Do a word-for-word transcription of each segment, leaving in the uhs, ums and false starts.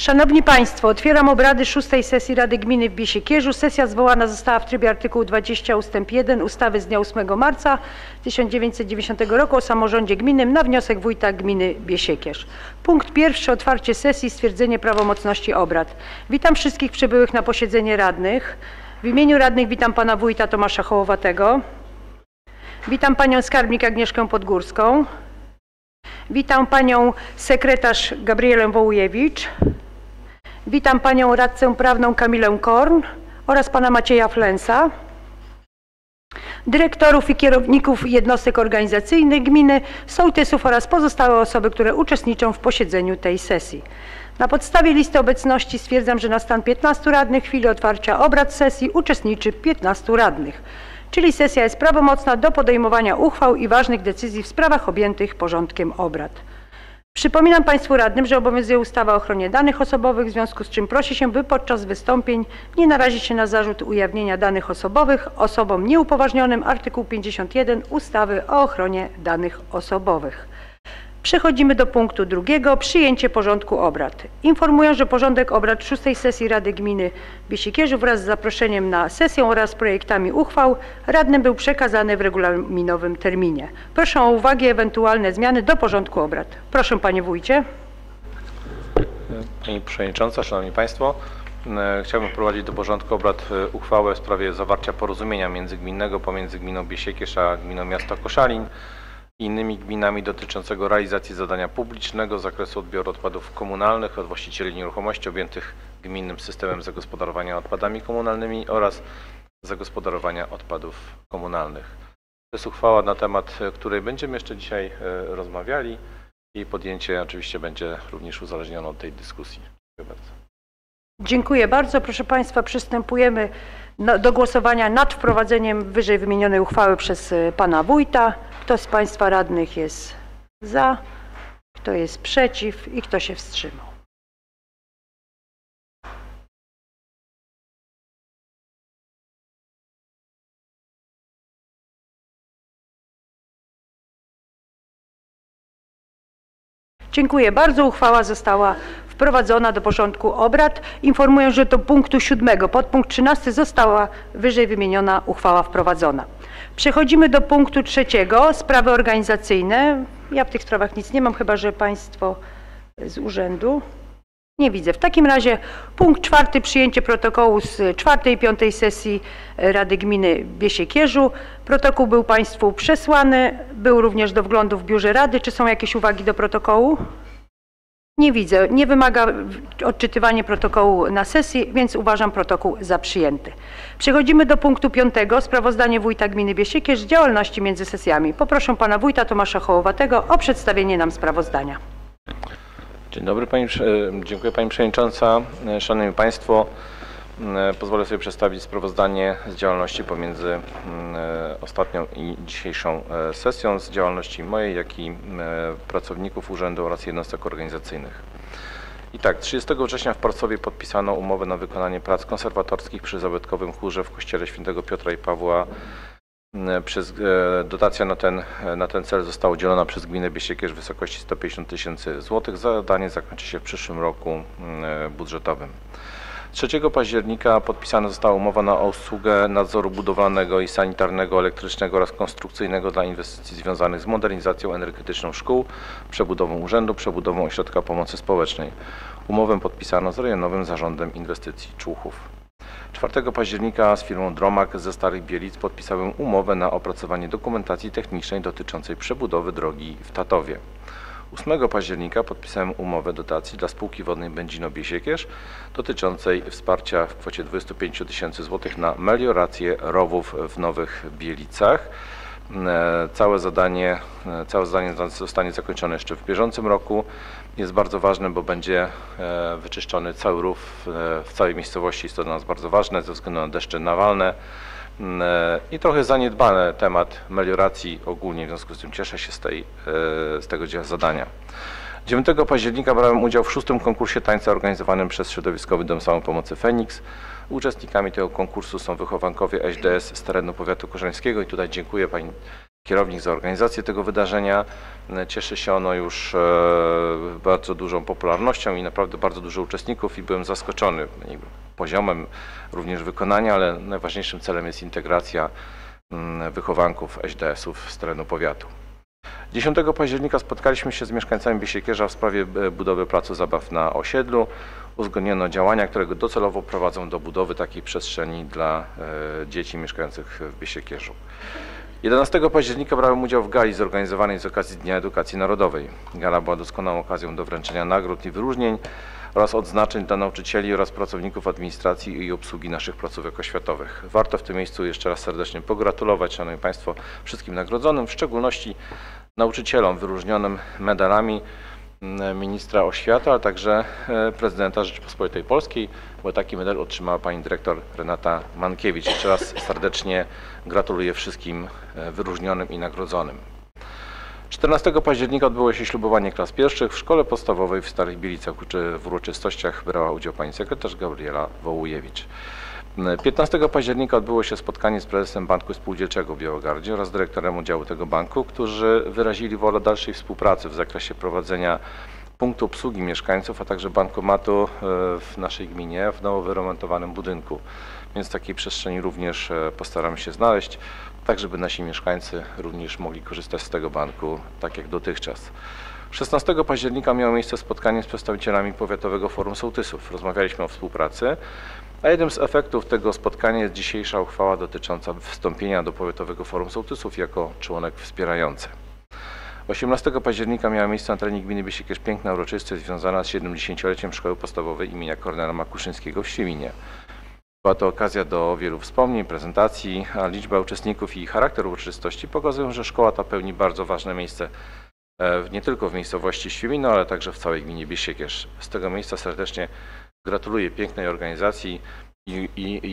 Szanowni Państwo, otwieram obrady szóstej sesji Rady Gminy w Biesiekierzu. Sesja zwołana została w trybie artykułu dwudziestego ustęp jeden ustawy z dnia ósmego marca tysiąc dziewięćset dziewięćdziesiątego roku o samorządzie gminnym na wniosek wójta gminy Biesiekierz. Punkt pierwszy. Otwarcie sesji i stwierdzenie prawomocności obrad. Witam wszystkich przybyłych na posiedzenie radnych. W imieniu radnych witam pana wójta Tomasza Hołowatego. Witam panią skarbnik Agnieszkę Podgórską. Witam panią sekretarz Gabrielę Wołujewicz. Witam panią radcę prawną Kamilę Korn oraz pana Macieja Flęsa, dyrektorów i kierowników jednostek organizacyjnych gminy, sołtysów oraz pozostałe osoby, które uczestniczą w posiedzeniu tej sesji. Na podstawie listy obecności stwierdzam, że na stan piętnastu radnych w chwili otwarcia obrad sesji uczestniczy piętnastu radnych, czyli sesja jest prawomocna do podejmowania uchwał i ważnych decyzji w sprawach objętych porządkiem obrad. Przypominam Państwu radnym, że obowiązuje ustawa o ochronie danych osobowych, w związku z czym prosi się, by podczas wystąpień nie narazić się na zarzut ujawnienia danych osobowych osobom nieupoważnionym, artykuł pięćdziesiąty pierwszy ustawy o ochronie danych osobowych. Przechodzimy do punktu drugiego. Przyjęcie porządku obrad. Informuję, że porządek obrad szóstej sesji Rady Gminy Biesiekierzu wraz z zaproszeniem na sesję oraz projektami uchwał radnym był przekazany w regulaminowym terminie. Proszę o uwagi ewentualne zmiany do porządku obrad. Proszę panie wójcie. Pani przewodnicząca, szanowni państwo. Chciałbym wprowadzić do porządku obrad uchwałę w sprawie zawarcia porozumienia międzygminnego pomiędzy gminą Biesiekierz a gminą miasta Koszalin i innymi gminami dotyczącego realizacji zadania publicznego z zakresu odbioru odpadów komunalnych od właścicieli nieruchomości objętych gminnym systemem zagospodarowania odpadami komunalnymi oraz zagospodarowania odpadów komunalnych. To jest uchwała, na temat której będziemy jeszcze dzisiaj rozmawiali, i podjęcie oczywiście będzie również uzależnione od tej dyskusji. Dziękuję bardzo. Dziękuję bardzo. Proszę Państwa, przystępujemy do głosowania nad wprowadzeniem wyżej wymienionej uchwały przez pana wójta. Kto z Państwa radnych jest za, kto jest przeciw i kto się wstrzymał? Dziękuję bardzo. Uchwała została wprowadzona do porządku obrad. Informuję, że do punktu siódmego, podpunkt trzynasty, została wyżej wymieniona uchwała wprowadzona. Przechodzimy do punktu trzeciego, sprawy organizacyjne. Ja w tych sprawach nic nie mam, chyba że Państwo z urzędu. Nie widzę. W takim razie punkt czwarty, przyjęcie protokołu z czwartej i piątej sesji Rady Gminy Biesiekierzu. Protokół był Państwu przesłany, był również do wglądu w biurze Rady. Czy są jakieś uwagi do protokołu? Nie widzę. Nie wymaga odczytywania protokołu na sesji, więc uważam protokół za przyjęty. Przechodzimy do punktu piątego. Sprawozdanie wójta gminy Biesiekierz z działalności między sesjami. Poproszę pana wójta Tomasza Hołowatego o przedstawienie nam sprawozdania. Dzień dobry, pani, dziękuję pani przewodnicząca. Szanowni państwo, pozwolę sobie przedstawić sprawozdanie z działalności pomiędzy ostatnią i dzisiejszą sesją, z działalności mojej, jak i pracowników urzędu oraz jednostek organizacyjnych. I tak, trzydziestego września w Parnowie podpisano umowę na wykonanie prac konserwatorskich przy zabytkowym chórze w kościele Świętego Piotra i Pawła. Przez dotacja na ten, na ten cel została udzielona przez gminę Biesiekierz w wysokości sto pięćdziesiąt tysięcy złotych. Zadanie zakończy się w przyszłym roku budżetowym. trzeciego października podpisana została umowa na obsługę nadzoru budowlanego i sanitarnego, elektrycznego oraz konstrukcyjnego dla inwestycji związanych z modernizacją energetyczną szkół, przebudową urzędu, przebudową ośrodka pomocy społecznej. Umowę podpisano z rejonowym zarządem inwestycji Człuchów. czwartego października z firmą Dromak ze Starych Bielic podpisałem umowę na opracowanie dokumentacji technicznej dotyczącej przebudowy drogi w Tatowie. ósmego października podpisałem umowę dotacji dla spółki wodnej Będzino Biesiekierz dotyczącej wsparcia w kwocie dwudziestu pięciu tysięcy złotych na meliorację rowów w Nowych Bielicach. Całe zadanie, całe zadanie zostanie zakończone jeszcze w bieżącym roku. Jest bardzo ważne, bo będzie wyczyszczony cały rów w całej miejscowości. Jest to dla nas bardzo ważne ze względu na deszcze nawalne i trochę zaniedbany temat melioracji ogólnie. W związku z tym cieszę się z, tej, z tego zadania. dziewiątego października brałem udział w szóstym konkursie tańca organizowanym przez Środowiskowy Dom Samopomocy Feniks. Uczestnikami tego konkursu są wychowankowie S D S z terenu powiatu koszalińskiego i tutaj dziękuję pani kierownik za organizację tego wydarzenia. Cieszy się ono już bardzo dużą popularnością i naprawdę bardzo dużo uczestników i byłem zaskoczony poziomem również wykonania, ale najważniejszym celem jest integracja wychowanków eś de esów z terenu powiatu. dziesiątego października spotkaliśmy się z mieszkańcami Biesiekierza w sprawie budowy placu zabaw na osiedlu. Uzgodniono działania, które docelowo prowadzą do budowy takiej przestrzeni dla dzieci mieszkających w Biesiekierzu. jedenastego października brałem udział w gali zorganizowanej z okazji Dnia Edukacji Narodowej. Gala była doskonałą okazją do wręczenia nagród i wyróżnień oraz odznaczeń dla nauczycieli oraz pracowników administracji i obsługi naszych placówek oświatowych. Warto w tym miejscu jeszcze raz serdecznie pogratulować, Szanowni Państwo, wszystkim nagrodzonym, w szczególności nauczycielom wyróżnionym medalami ministra oświaty, ale także prezydenta Rzeczypospolitej Polskiej, bo taki medal otrzymała pani dyrektor Renata Mankiewicz. Jeszcze raz serdecznie gratuluję wszystkim wyróżnionym i nagrodzonym. czternastego października odbyło się ślubowanie klas pierwszych w szkole podstawowej w Starych Bielicach. W uroczystościach brała udział pani sekretarz Gabriela Wołujewicz. piętnastego października odbyło się spotkanie z prezesem Banku Spółdzielczego w Białogardzie oraz dyrektorem oddziału tego banku, którzy wyrazili wolę dalszej współpracy w zakresie prowadzenia punktu obsługi mieszkańców, a także bankomatu w naszej gminie w nowo wyremontowanym budynku. Więc w takiej przestrzeni również postaramy się znaleźć, tak żeby nasi mieszkańcy również mogli korzystać z tego banku, tak jak dotychczas. szesnastego października miało miejsce spotkanie z przedstawicielami Powiatowego Forum Sołtysów. Rozmawialiśmy o współpracy, a jednym z efektów tego spotkania jest dzisiejsza uchwała dotycząca wstąpienia do Powiatowego Forum Sołtysów jako członek wspierający. osiemnastego października miała miejsce na terenie gminy Biesiekierz piękna uroczystość związana z siedemdziesięcioleciem Szkoły Podstawowej imienia Kornela Makuszyńskiego w Świminie. Była to okazja do wielu wspomnień, prezentacji, a liczba uczestników i charakter uroczystości pokazują, że szkoła ta pełni bardzo ważne miejsce nie tylko w miejscowości Świmino, ale także w całej gminie Biesiekierz. Z tego miejsca serdecznie gratuluję pięknej organizacji i, i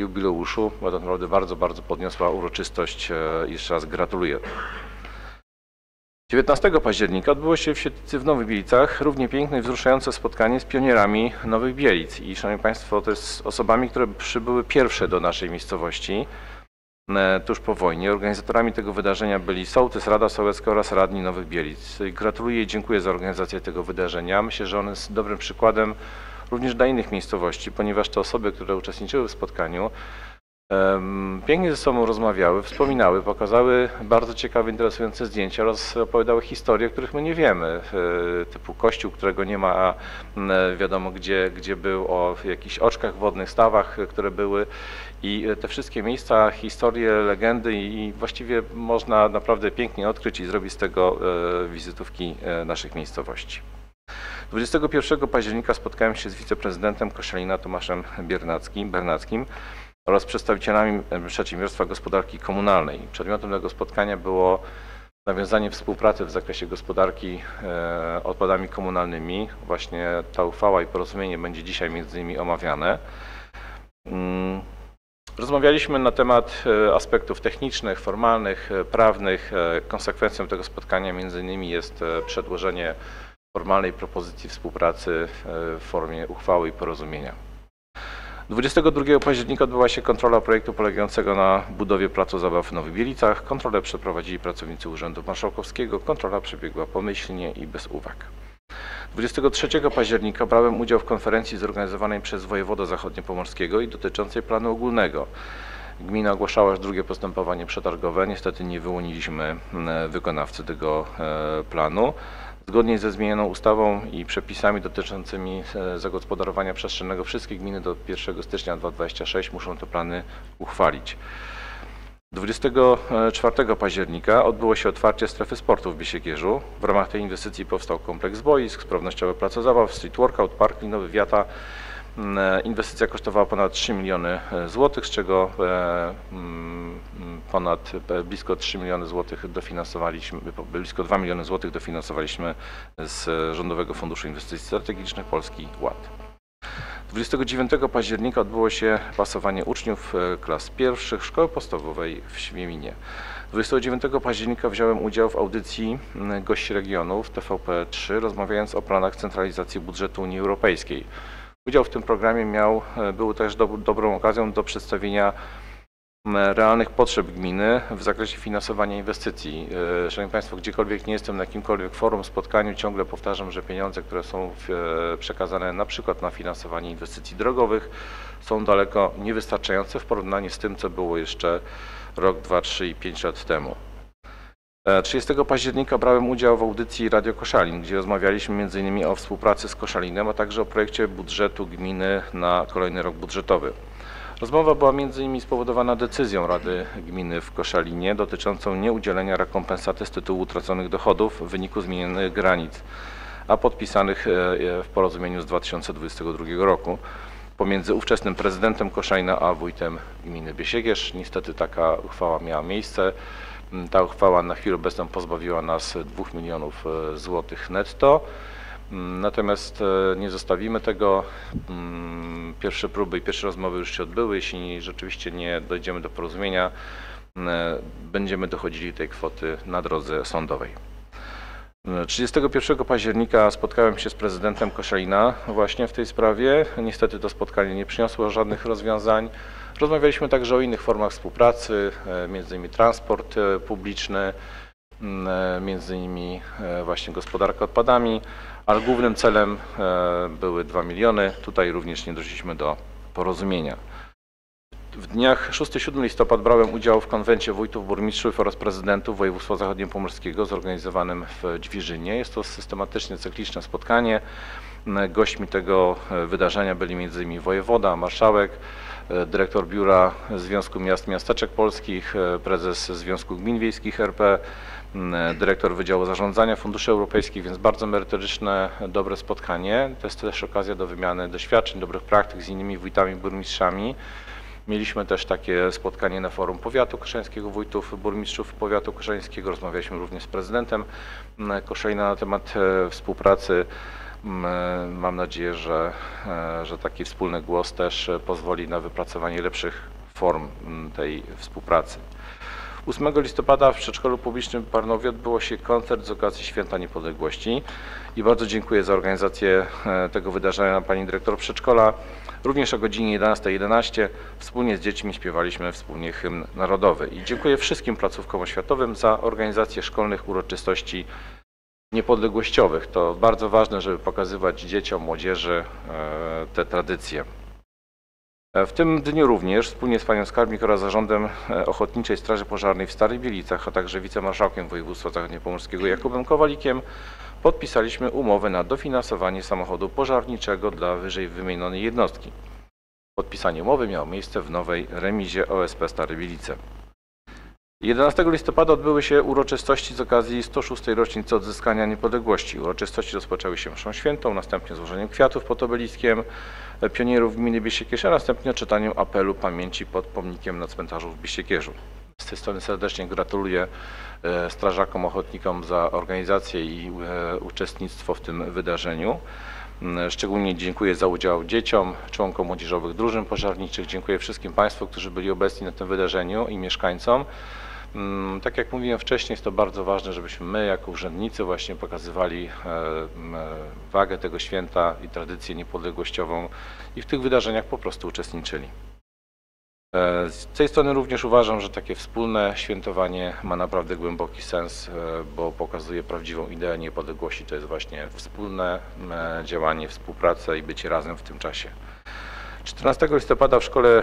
jubileuszu, bo to naprawdę bardzo, bardzo podniosła uroczystość. Jeszcze raz gratuluję. dziewiętnastego października odbyło się w Siedlcy w Nowych Bielicach równie piękne i wzruszające spotkanie z pionierami Nowych Bielic. I Szanowni Państwo, to jest osobami, które przybyły pierwsze do naszej miejscowości tuż po wojnie. Organizatorami tego wydarzenia byli sołtys, Rada Sołecka oraz radni Nowych Bielic. Gratuluję i dziękuję za organizację tego wydarzenia. Myślę, że on jest dobrym przykładem również dla innych miejscowości, ponieważ te osoby, które uczestniczyły w spotkaniu, pięknie ze sobą rozmawiały, wspominały, pokazały bardzo ciekawe, interesujące zdjęcia oraz opowiadały historie, których my nie wiemy, typu kościół, którego nie ma, a wiadomo gdzie, gdzie był, o jakichś oczkach wodnych, stawach, które były, i te wszystkie miejsca, historie, legendy, i właściwie można naprawdę pięknie odkryć i zrobić z tego wizytówki naszych miejscowości. dwudziestego pierwszego października spotkałem się z wiceprezydentem Koszalina Tomaszem Biernackim, Biernackim oraz przedstawicielami Przedsiębiorstwa Gospodarki Komunalnej. Przedmiotem tego spotkania było nawiązanie współpracy w zakresie gospodarki odpadami komunalnymi. Właśnie ta uchwała i porozumienie będzie dzisiaj między innymi omawiane. Rozmawialiśmy na temat aspektów technicznych, formalnych, prawnych. Konsekwencją tego spotkania między innymi jest przedłożenie formalnej propozycji współpracy w formie uchwały i porozumienia. dwudziestego drugiego października odbyła się kontrola projektu polegającego na budowie placu zabaw w Nowych Bielicach. Kontrolę przeprowadzili pracownicy Urzędu Marszałkowskiego. Kontrola przebiegła pomyślnie i bez uwag. dwudziestego trzeciego października brałem udział w konferencji zorganizowanej przez wojewodę zachodniopomorskiego i dotyczącej planu ogólnego. Gmina ogłaszała już drugie postępowanie przetargowe. Niestety nie wyłoniliśmy wykonawcy tego planu. Zgodnie ze zmienioną ustawą i przepisami dotyczącymi zagospodarowania przestrzennego wszystkie gminy do pierwszego stycznia dwa tysiące dwudziestego szóstego muszą te plany uchwalić. dwudziestego czwartego października odbyło się otwarcie strefy sportu w Biesiekierzu. W ramach tej inwestycji powstał kompleks boisk, sprawnościowe place zabaw, street workout, park linowy, wiata. Inwestycja kosztowała ponad trzy miliony złotych, z czego ponad blisko trzy miliony złotych dofinansowaliśmy, blisko dwa miliony złotych dofinansowaliśmy z Rządowego Funduszu Inwestycji Strategicznych Polski Ład. dwudziestego dziewiątego października odbyło się pasowanie uczniów klas pierwszych Szkoły Podstawowej w Świeminie. dwudziestego dziewiątego października wziąłem udział w audycji Gości Regionu w T V P trzy, rozmawiając o planach centralizacji budżetu Unii Europejskiej. Udział w tym programie miał, był też do, dobrą okazją do przedstawienia realnych potrzeb gminy w zakresie finansowania inwestycji. Szanowni Państwo, gdziekolwiek nie jestem, na jakimkolwiek forum, spotkaniu, ciągle powtarzam, że pieniądze, które są przekazane na przykład na finansowanie inwestycji drogowych, są daleko niewystarczające w porównaniu z tym, co było jeszcze rok, dwa, trzy i pięć lat temu. trzydziestego października brałem udział w audycji Radio Koszalin, gdzie rozmawialiśmy między innymi o współpracy z Koszalinem, a także o projekcie budżetu gminy na kolejny rok budżetowy. Rozmowa była między innymi spowodowana decyzją Rady Gminy w Koszalinie dotyczącą nieudzielenia rekompensaty z tytułu utraconych dochodów w wyniku zmienionych granic, a podpisanych w porozumieniu z dwa tysiące dwudziestego drugiego roku pomiędzy ówczesnym prezydentem Koszalina a wójtem gminy Biesiekierz. Niestety taka uchwała miała miejsce. Ta uchwała na chwilę obecną pozbawiła nas dwóch milionów złotych netto. Natomiast nie zostawimy tego. Pierwsze próby i pierwsze rozmowy już się odbyły. Jeśli rzeczywiście nie dojdziemy do porozumienia, będziemy dochodzili tej kwoty na drodze sądowej. trzydziestego pierwszego października spotkałem się z prezydentem Koszalina właśnie w tej sprawie. Niestety to spotkanie nie przyniosło żadnych rozwiązań. Rozmawialiśmy także o innych formach współpracy, między innymi transport publiczny, między innymi właśnie gospodarka odpadami, ale głównym celem były dwa miliony. Tutaj również nie doszliśmy do porozumienia. W dniach szóstego do siódmego listopada brałem udział w konwencie wójtów, burmistrzów oraz prezydentów województwa zachodniopomorskiego zorganizowanym w Dźwirzynie. Jest to systematycznie cykliczne spotkanie. Gośćmi tego wydarzenia byli między innymi wojewoda, marszałek, dyrektor Biura Związku Miast i Miasteczek Polskich, prezes Związku Gmin Wiejskich R P, dyrektor Wydziału Zarządzania Funduszy Europejskich, więc bardzo merytoryczne, dobre spotkanie. To jest też okazja do wymiany doświadczeń, dobrych praktyk z innymi wójtami, burmistrzami. Mieliśmy też takie spotkanie na forum powiatu koszalińskiego, wójtów, burmistrzów powiatu koszalińskiego. Rozmawialiśmy również z prezydentem Koszalina na temat współpracy. Mam nadzieję, że, że taki wspólny głos też pozwoli na wypracowanie lepszych form tej współpracy. ósmego listopada w Przedszkolu Publicznym w Parnowie odbyło się koncert z okazji Święta Niepodległości i bardzo dziękuję za organizację tego wydarzenia pani dyrektor przedszkola. Również o godzinie jedenastej jedenaście wspólnie z dziećmi śpiewaliśmy wspólnie hymn narodowy. I dziękuję wszystkim placówkom oświatowym za organizację szkolnych uroczystości niepodległościowych. To bardzo ważne, żeby pokazywać dzieciom, młodzieży te tradycje. W tym dniu również wspólnie z panią skarbnik oraz zarządem Ochotniczej Straży Pożarnej w Starych Bielicach, a także wicemarszałkiem województwa zachodniopomorskiego Jakubem Kowalikiem podpisaliśmy umowę na dofinansowanie samochodu pożarniczego dla wyżej wymienionej jednostki. Podpisanie umowy miało miejsce w nowej remizie O S P Stare Bielice. jedenastego listopada odbyły się uroczystości z okazji sto szóstej rocznicy odzyskania niepodległości. Uroczystości rozpoczęły się mszą świętą, następnie złożeniem kwiatów pod obeliskiem pionierów gminy Biesiekierz, a następnie czytaniem apelu pamięci pod pomnikiem na cmentarzu w Biesiekierzu. Z tej strony serdecznie gratuluję strażakom, ochotnikom za organizację i uczestnictwo w tym wydarzeniu. Szczególnie dziękuję za udział dzieciom, członkom młodzieżowych drużyn pożarniczych. Dziękuję wszystkim Państwu, którzy byli obecni na tym wydarzeniu i mieszkańcom. Tak jak mówiłem wcześniej, jest to bardzo ważne, żebyśmy my jako urzędnicy właśnie pokazywali wagę tego święta i tradycję niepodległościową i w tych wydarzeniach po prostu uczestniczyli. Z tej strony również uważam, że takie wspólne świętowanie ma naprawdę głęboki sens, bo pokazuje prawdziwą ideę niepodległości. To jest właśnie wspólne działanie, współpraca i bycie razem w tym czasie. czternastego listopada w szkole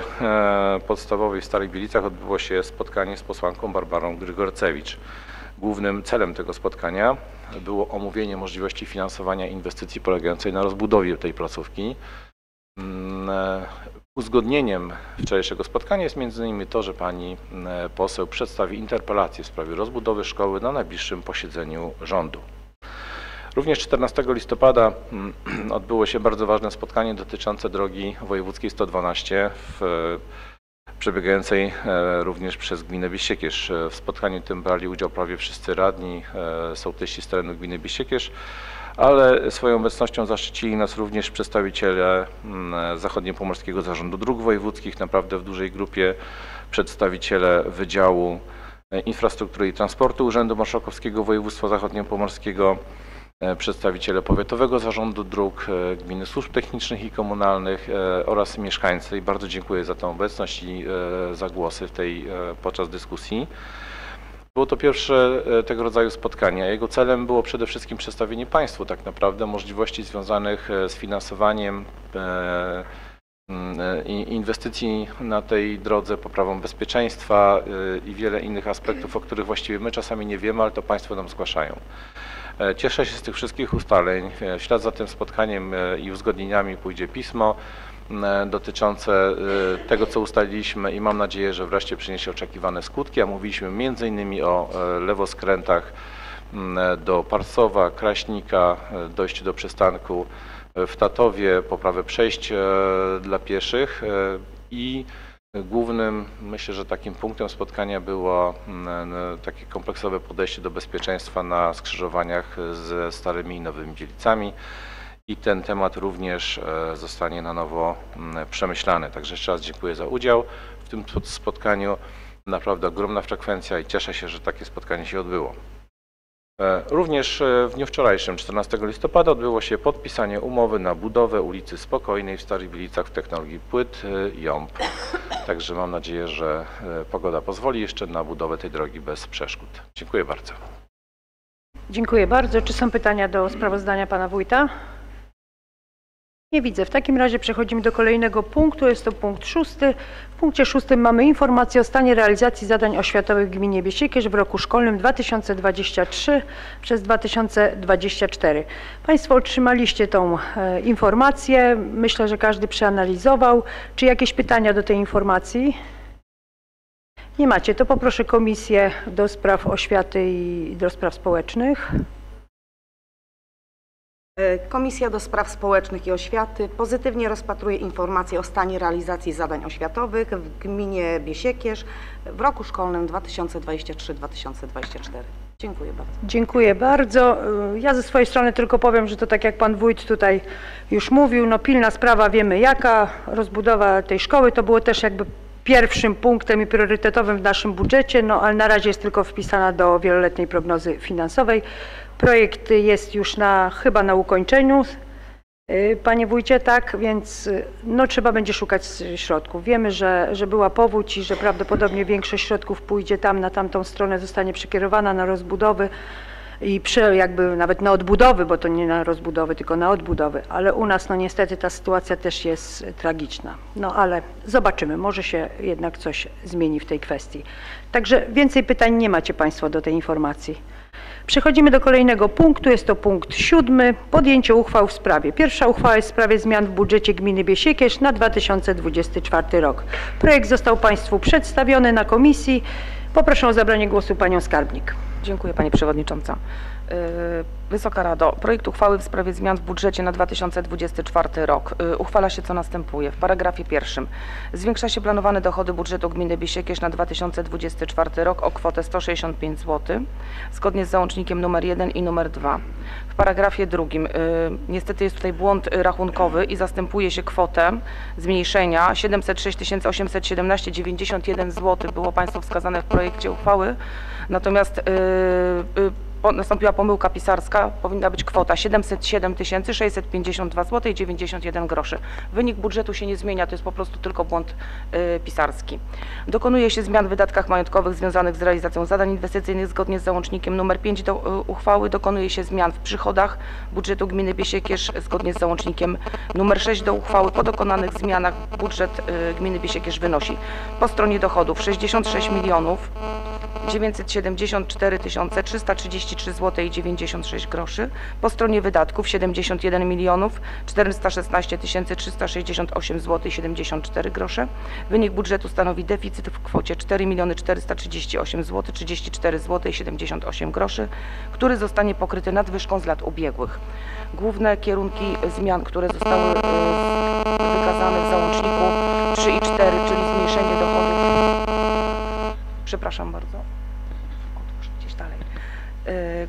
podstawowej w Starych Bielicach odbyło się spotkanie z posłanką Barbarą Grzegorzewicz. Głównym celem tego spotkania było omówienie możliwości finansowania inwestycji polegającej na rozbudowie tej placówki. Uzgodnieniem wczorajszego spotkania jest między innymi to, że pani poseł przedstawi interpelację w sprawie rozbudowy szkoły na najbliższym posiedzeniu rządu. Również czternastego listopada odbyło się bardzo ważne spotkanie dotyczące drogi wojewódzkiej sto dwanaście, w, przebiegającej również przez gminę Biesiekierz. W spotkaniu tym brali udział prawie wszyscy radni, sołtysi z terenu gminy Biesiekierz, ale swoją obecnością zaszczycili nas również przedstawiciele zachodniopomorskiego Zarządu Dróg Wojewódzkich, naprawdę w dużej grupie, przedstawiciele Wydziału Infrastruktury i Transportu Urzędu Marszałkowskiego Województwa Zachodniopomorskiego, przedstawiciele Powiatowego Zarządu Dróg, Gminy Służb Technicznych i Komunalnych oraz mieszkańcy. I bardzo dziękuję za tę obecność i za głosy w tej, podczas dyskusji. Było to pierwsze tego rodzaju spotkanie. Jego celem było przede wszystkim przedstawienie Państwu tak naprawdę możliwości związanych z finansowaniem inwestycji na tej drodze, poprawą bezpieczeństwa i wiele innych aspektów, o których właściwie my czasami nie wiemy, ale to Państwo nam zgłaszają. Cieszę się z tych wszystkich ustaleń. W ślad za tym spotkaniem i uzgodnieniami pójdzie pismo dotyczące tego, co ustaliliśmy i mam nadzieję, że wreszcie przyniesie oczekiwane skutki, a mówiliśmy między innymi o lewoskrętach do Parsowa, Kraśnika, dojściu do przystanku w Tatowie, poprawę przejść dla pieszych i głównym, myślę, że takim punktem spotkania było takie kompleksowe podejście do bezpieczeństwa na skrzyżowaniach ze starymi i nowymi dzielnicami. I ten temat również zostanie na nowo przemyślany. Także jeszcze raz dziękuję za udział w tym spotkaniu. Naprawdę ogromna frekwencja i cieszę się, że takie spotkanie się odbyło. Również w dniu wczorajszym, czternastego listopada, odbyło się podpisanie umowy na budowę ulicy Spokojnej w Starych Bielicach w technologii płyt J O M P. Także mam nadzieję, że pogoda pozwoli jeszcze na budowę tej drogi bez przeszkód. Dziękuję bardzo. Dziękuję bardzo. Czy są pytania do sprawozdania Pana Wójta? Nie widzę. W takim razie przechodzimy do kolejnego punktu. Jest to punkt szósty. W punkcie szóstym mamy informację o stanie realizacji zadań oświatowych w gminie Biesiekierz w roku szkolnym dwa tysiące dwudziestym trzecim przez dwa tysiące dwudziesty czwarty. Państwo otrzymaliście tą e, informację. Myślę, że każdy przeanalizował. Czy jakieś pytania do tej informacji? Nie macie. To poproszę Komisję do spraw oświaty i do spraw społecznych. Komisja do Spraw Społecznych i Oświaty pozytywnie rozpatruje informacje o stanie realizacji zadań oświatowych w gminie Biesiekierz w roku szkolnym dwa tysiące dwudziestym trzecim dwa tysiące dwudziestym czwartym. Dziękuję bardzo. Dziękuję bardzo. Ja ze swojej strony tylko powiem, że to tak jak Pan Wójt tutaj już mówił, no pilna sprawa, wiemy jaka, rozbudowa tej szkoły, to było też jakby pierwszym punktem i priorytetowym w naszym budżecie, no ale na razie jest tylko wpisana do wieloletniej prognozy finansowej. Projekt jest już na, chyba na ukończeniu, Panie Wójcie, tak, więc no, trzeba będzie szukać środków. Wiemy, że, że była powódź i że prawdopodobnie większość środków pójdzie tam, na tamtą stronę, zostanie przekierowana na rozbudowy i przy, jakby nawet na odbudowy, bo to nie na rozbudowy, tylko na odbudowy, ale u nas no niestety ta sytuacja też jest tragiczna. No ale zobaczymy, może się jednak coś zmieni w tej kwestii. Także więcej pytań nie macie Państwo do tej informacji. Przechodzimy do kolejnego punktu, jest to punkt siódmy, podjęcie uchwał w sprawie. Pierwsza uchwała jest w sprawie zmian w budżecie gminy Biesiekierz na dwa tysiące dwudziesty czwarty rok. Projekt został Państwu przedstawiony na komisji. Poproszę o zabranie głosu Panią Skarbnik. Dziękuję Pani Przewodnicząca. Wysoka Rado, projekt uchwały w sprawie zmian w budżecie na dwa tysiące dwudziesty czwarty rok uchwala się co następuje. W paragrafie pierwszym zwiększa się planowane dochody budżetu gminy Biesiekierz na dwa tysiące dwudziesty czwarty rok o kwotę sto sześćdziesiąt pięć złotych zgodnie z załącznikiem numer jeden i numer dwa. W paragrafie drugim niestety jest tutaj błąd rachunkowy i zastępuje się kwotę zmniejszenia siedemset sześć tysięcy osiemset siedemnaście dziewięćdziesiąt jeden złotych było Państwu wskazane w projekcie uchwały, natomiast yy, yy, nastąpiła pomyłka pisarska, powinna być kwota siedemset siedem tysięcy sześćset pięćdziesiąt dwa złote i dziewięćdziesiąt jeden groszy. Wynik budżetu się nie zmienia, to jest po prostu tylko błąd y, pisarski. Dokonuje się zmian w wydatkach majątkowych związanych z realizacją zadań inwestycyjnych zgodnie z załącznikiem numer pięć do y, uchwały. Dokonuje się zmian w przychodach budżetu gminy Biesiekierz zgodnie z załącznikiem numer sześć do uchwały. Po dokonanych zmianach budżet y, gminy Biesiekierz wynosi po stronie dochodów sześćdziesiąt sześć milionów dziewięćset siedemdziesiąt cztery tysiące trzysta trzydzieści trzy złote i dziewięćdziesiąt sześć groszy, po stronie wydatków siedemdziesiąt jeden milionów czterysta szesnaście tysięcy trzysta sześćdziesiąt osiem złotych i siedemdziesiąt cztery grosze. Wynik budżetu stanowi deficyt w kwocie cztery miliony czterysta trzydzieści osiem złotych trzydzieści cztery złote i siedemdziesiąt osiem groszy, który zostanie pokryty nadwyżką z lat ubiegłych. Główne kierunki zmian, które zostały wykazane w załączniku trzy i cztery, czyli zmniejszenie dochodów. Przepraszam bardzo.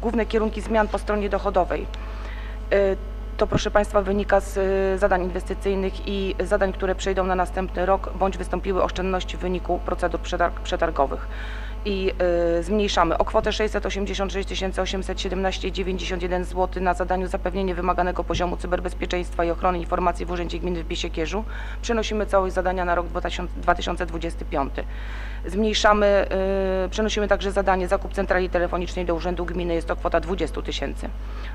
Główne kierunki zmian po stronie dochodowej. To proszę Państwa wynika z zadań inwestycyjnych i zadań, które przejdą na następny rok bądź wystąpiły oszczędności w wyniku procedur przetarg- przetargowych. i y, zmniejszamy o kwotę sześćset osiemdziesiąt sześć tysięcy osiemset siedemnaście przecinek dziewięćdziesiąt jeden złotych na zadaniu zapewnienie wymaganego poziomu cyberbezpieczeństwa i ochrony informacji w Urzędzie Gminy w Biesiekierzu. Przenosimy całość zadania na rok dwa tysiące dwudziesty piąty. Zmniejszamy, y, przenosimy także zadanie zakup centrali telefonicznej do Urzędu Gminy, jest to kwota dwadzieścia tysięcy.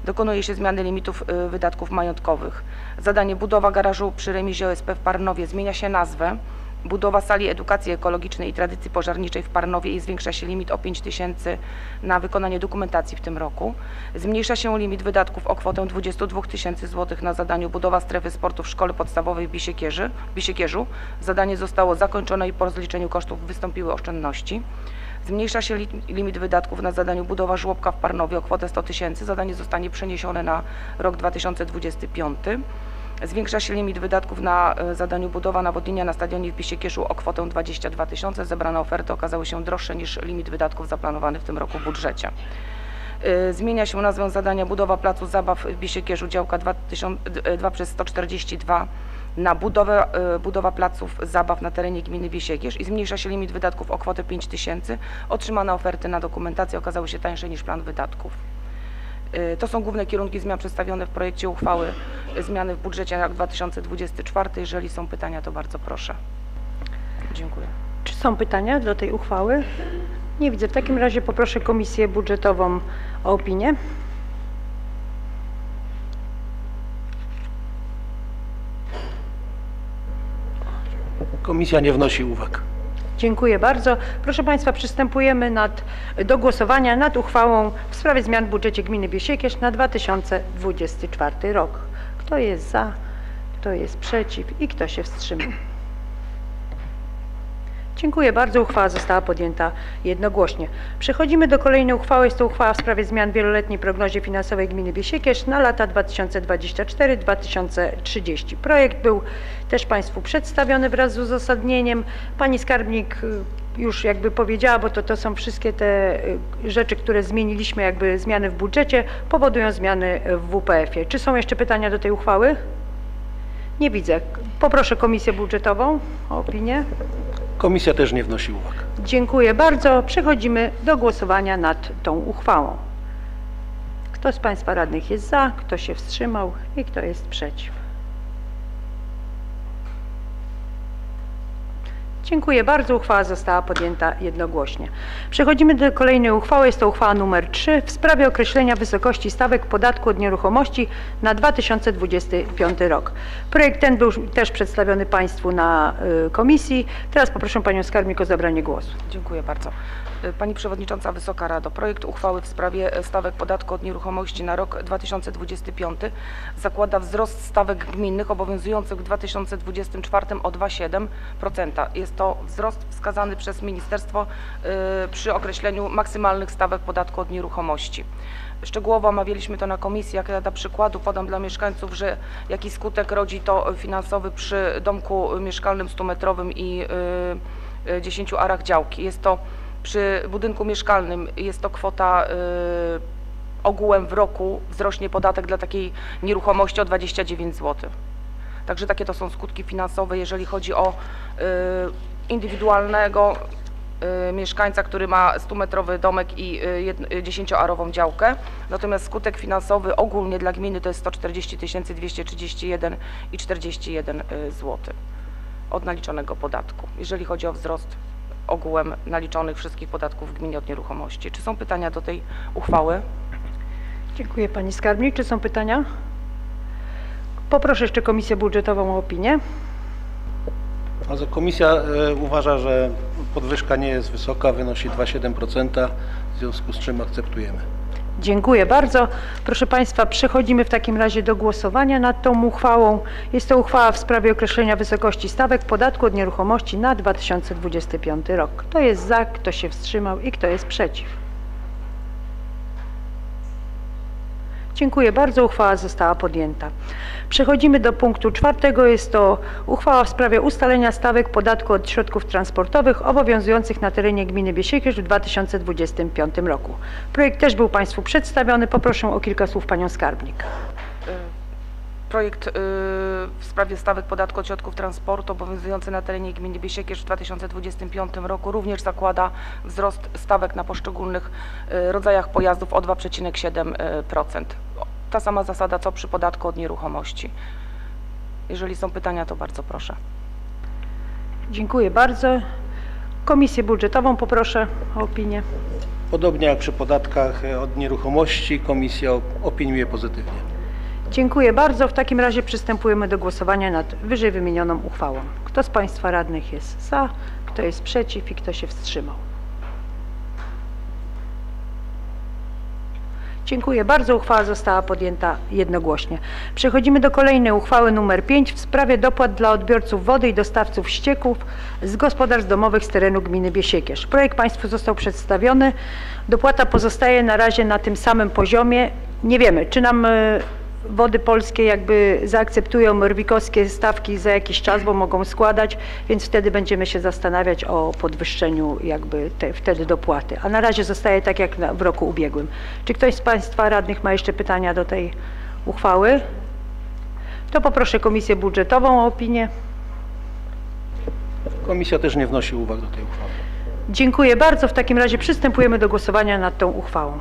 Dokonuje się zmiany limitów y, wydatków majątkowych. Zadanie budowa garażu przy remizie O S P w Parnowie, zmienia się nazwę. Budowa sali edukacji ekologicznej i tradycji pożarniczej w Parnowie i zwiększa się limit o pięć tysięcy na wykonanie dokumentacji w tym roku. Zmniejsza się limit wydatków o kwotę dwadzieścia dwa tysiące złotych na zadaniu budowa strefy sportu w szkole podstawowej w Biesiekierzu. Biesiekierzu. Zadanie zostało zakończone i po rozliczeniu kosztów wystąpiły oszczędności. Zmniejsza się limit wydatków na zadaniu budowa żłobka w Parnowie o kwotę sto tysięcy. Zadanie zostanie przeniesione na rok dwa tysiące dwudziesty piąty. Zwiększa się limit wydatków na zadaniu budowa nawodnienia na stadionie w Biesiekierzu o kwotę dwadzieścia dwa tysiące. Zebrane oferty okazały się droższe niż limit wydatków zaplanowany w tym roku w budżecie. Zmienia się nazwę zadania budowa placu zabaw w Biesiekierzu działka dwa przez sto czterdzieści dwa na budowę, budowa placów zabaw na terenie gminy Biesiekierz i zmniejsza się limit wydatków o kwotę pięć tysięcy. Otrzymane oferty na dokumentację okazały się tańsze niż plan wydatków. To są główne kierunki zmian przedstawione w projekcie uchwały zmiany w budżecie na rok dwa tysiące dwudziesty czwarty. Jeżeli są pytania, to bardzo proszę. Dziękuję. Czy są pytania do tej uchwały? Nie widzę. W takim razie poproszę Komisję Budżetową o opinię. Komisja nie wnosi uwag. Dziękuję bardzo. Proszę Państwa, przystępujemy nad, do głosowania nad uchwałą w sprawie zmian w budżecie gminy Biesiekierz na dwa tysiące dwudziesty czwarty rok. Kto jest za, kto jest przeciw i kto się wstrzymał? Dziękuję bardzo. Uchwała została podjęta jednogłośnie. Przechodzimy do kolejnej uchwały. Jest to uchwała w sprawie zmian w wieloletniej prognozie finansowej gminy Biesiekierz na lata dwa tysiące dwudziesty czwarty do dwa tysiące trzydziestego. Projekt był też Państwu przedstawiony wraz z uzasadnieniem. Pani skarbnik już jakby powiedziała, bo to, to są wszystkie te rzeczy, które zmieniliśmy, jakby zmiany w budżecie powodują zmiany w W P F-ie. Czy są jeszcze pytania do tej uchwały? Nie widzę. Poproszę Komisję Budżetową o opinię. Komisja też nie wnosi uwag. Dziękuję bardzo. Przechodzimy do głosowania nad tą uchwałą. Kto z Państwa radnych jest za, kto się wstrzymał i kto jest przeciw? Dziękuję bardzo. Uchwała została podjęta jednogłośnie. Przechodzimy do kolejnej uchwały. Jest to uchwała nr trzy w sprawie określenia wysokości stawek podatku od nieruchomości na dwa tysiące dwudziesty piąty rok. Projekt ten był też przedstawiony Państwu na komisji. Teraz poproszę Panią skarbnik o zabranie głosu. Dziękuję bardzo. Pani Przewodnicząca, Wysoka Rado, projekt uchwały w sprawie stawek podatku od nieruchomości na rok dwa tysiące dwudziesty piąty zakłada wzrost stawek gminnych obowiązujących w dwa tysiące dwudziestym czwartym o dwa przecinek siedem procent. Jest to wzrost wskazany przez ministerstwo przy określeniu maksymalnych stawek podatku od nieruchomości. Szczegółowo omawialiśmy to na komisji, jak ja dla przykładu podam dla mieszkańców, że jaki skutek rodzi to finansowy przy domku mieszkalnym stumetrowym i dziesięciu arach działki. Jest to przy budynku mieszkalnym jest to kwota y, ogółem w roku wzrośnie podatek dla takiej nieruchomości o dwadzieścia dziewięć złotych. Także takie to są skutki finansowe, jeżeli chodzi o y, indywidualnego y, mieszkańca, który ma stumetrowy domek i dziesięcioarową działkę. Natomiast skutek finansowy ogólnie dla gminy to jest sto czterdzieści tysięcy dwieście trzydzieści jeden i czterdzieści jeden złotych od naliczonego podatku, jeżeli chodzi o wzrost ogółem naliczonych wszystkich podatków w gminie od nieruchomości. Czy są pytania do tej uchwały? Dziękuję Pani skarbnik. Czy są pytania? Poproszę jeszcze Komisję Budżetową o opinię. Komisja y, uważa, że podwyżka nie jest wysoka, wynosi dwa przecinek siedem procent, w związku z czym akceptujemy. Dziękuję bardzo. Proszę Państwa, przechodzimy w takim razie do głosowania nad tą uchwałą. Jest to uchwała w sprawie określenia wysokości stawek podatku od nieruchomości na dwa tysiące dwudziesty piąty rok. Kto jest za, kto się wstrzymał i kto jest przeciw? Dziękuję bardzo. Uchwała została podjęta. Przechodzimy do punktu czwartego. Jest to uchwała w sprawie ustalenia stawek podatku od środków transportowych obowiązujących na terenie gminy Biesiekierz w dwa tysiące dwudziestym piątym roku. Projekt też był Państwu przedstawiony. Poproszę o kilka słów Panią skarbnik. projekt w sprawie stawek podatku od środków transportu obowiązujący na terenie gminy Biesiekierz w dwa tysiące dwudziestym piątym roku również zakłada wzrost stawek na poszczególnych rodzajach pojazdów o dwa przecinek siedem procent. Ta sama zasada co przy podatku od nieruchomości. Jeżeli są pytania, to bardzo proszę. Dziękuję bardzo. Komisję budżetową poproszę o opinię. Podobnie jak przy podatkach od nieruchomości, komisja opiniuje pozytywnie. Dziękuję bardzo. W takim razie przystępujemy do głosowania nad wyżej wymienioną uchwałą. Kto z Państwa radnych jest za, kto jest przeciw i kto się wstrzymał? Dziękuję bardzo. Uchwała została podjęta jednogłośnie. Przechodzimy do kolejnej uchwały nr pięć w sprawie dopłat dla odbiorców wody i dostawców ścieków z gospodarstw domowych z terenu gminy Biesiekierz. Projekt Państwu został przedstawiony. Dopłata pozostaje na razie na tym samym poziomie. Nie wiemy, czy nam Wody Polskie jakby zaakceptują rwikowskie stawki za jakiś czas, bo mogą składać, więc wtedy będziemy się zastanawiać o podwyższeniu jakby te, wtedy dopłaty. A na razie zostaje tak jak na, w roku ubiegłym. Czy ktoś z Państwa radnych ma jeszcze pytania do tej uchwały? To poproszę Komisję Budżetową o opinię. Komisja też nie wnosi uwag do tej uchwały. Dziękuję bardzo. W takim razie przystępujemy do głosowania nad tą uchwałą.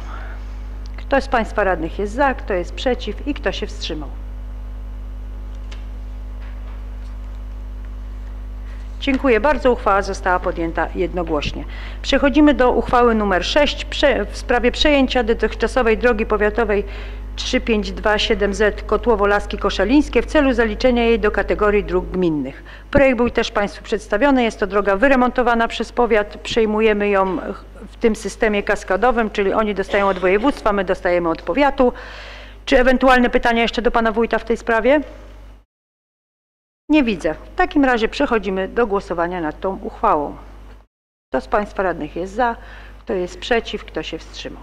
Kto z Państwa radnych jest za, kto jest przeciw i kto się wstrzymał? Dziękuję bardzo. Uchwała została podjęta jednogłośnie. Przechodzimy do uchwały nr sześć w sprawie przejęcia dotychczasowej drogi powiatowej trzy pięć dwa siedem zet Kotłowo Laski Koszalińskie w celu zaliczenia jej do kategorii dróg gminnych. Projekt był też Państwu przedstawiony. Jest to droga wyremontowana przez powiat. Przejmujemy ją w tym systemie kaskadowym, czyli oni dostają od województwa, my dostajemy od powiatu. Czy ewentualne pytania jeszcze do Pana Wójta w tej sprawie? Nie widzę. W takim razie przechodzimy do głosowania nad tą uchwałą. Kto z Państwa radnych jest za, kto jest przeciw, kto się wstrzymał?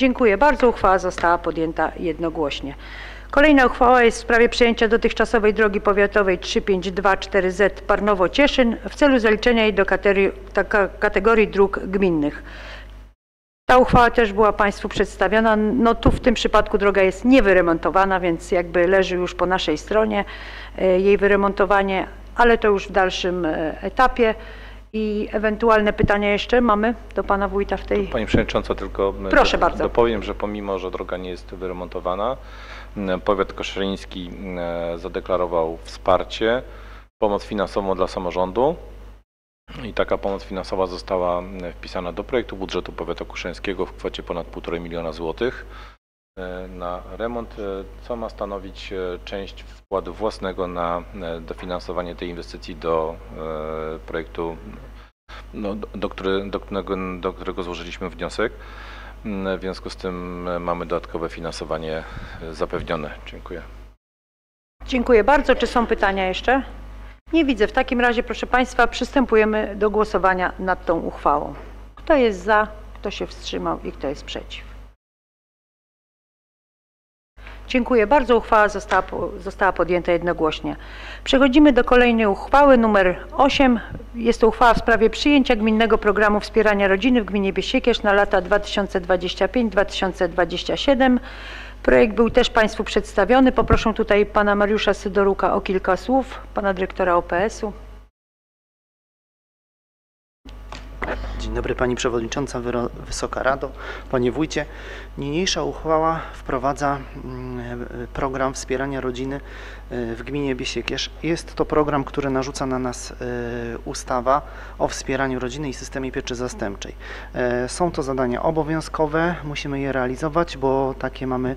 Dziękuję bardzo. Uchwała została podjęta jednogłośnie. Kolejna uchwała jest w sprawie przejęcia dotychczasowej drogi powiatowej trzy pięć dwa cztery zet Parnowo-Cieszyn w celu zaliczenia jej do kategorii, kategorii dróg gminnych. Ta uchwała też była Państwu przedstawiona. No tu w tym przypadku droga jest niewyremontowana, więc jakby leży już po naszej stronie jej wyremontowanie, ale to już w dalszym etapie. I ewentualne pytania jeszcze mamy do Pana Wójta w tej... Pani Przewodnicząca, tylko Proszę do, bardzo. dopowiem, że pomimo, że droga nie jest wyremontowana, powiat koszaliński zadeklarował wsparcie, pomoc finansową dla samorządu i taka pomoc finansowa została wpisana do projektu budżetu powiatu koszalińskiego w kwocie ponad półtora miliona złotych na remont, co ma stanowić część wkładu własnego na dofinansowanie tej inwestycji do projektu, no, do, do, który, do, do którego złożyliśmy wniosek. W związku z tym mamy dodatkowe finansowanie zapewnione. Dziękuję. Dziękuję bardzo. Czy są pytania jeszcze? Nie widzę. W takim razie, proszę Państwa, przystępujemy do głosowania nad tą uchwałą. Kto jest za, kto się wstrzymał i kto jest przeciw? Dziękuję bardzo. Uchwała została, została podjęta jednogłośnie. Przechodzimy do kolejnej uchwały nr osiem. Jest to uchwała w sprawie przyjęcia gminnego programu wspierania rodziny w gminie Biesiekierz na lata dwa tysiące dwudziesty piąty do dwa tysiące dwudziestego siódmego. Projekt był też Państwu przedstawiony. Poproszę tutaj Pana Mariusza Sydoruka o kilka słów, Pana Dyrektora O P S u. Dzień dobry Pani Przewodnicząca, Wysoka Rado, Panie Wójcie. Niniejsza uchwała wprowadza program wspierania rodziny w gminie Biesiekierz. Jest to program, który narzuca na nas ustawa o wspieraniu rodziny i systemie pieczy zastępczej. Są to zadania obowiązkowe, musimy je realizować, bo takie mamy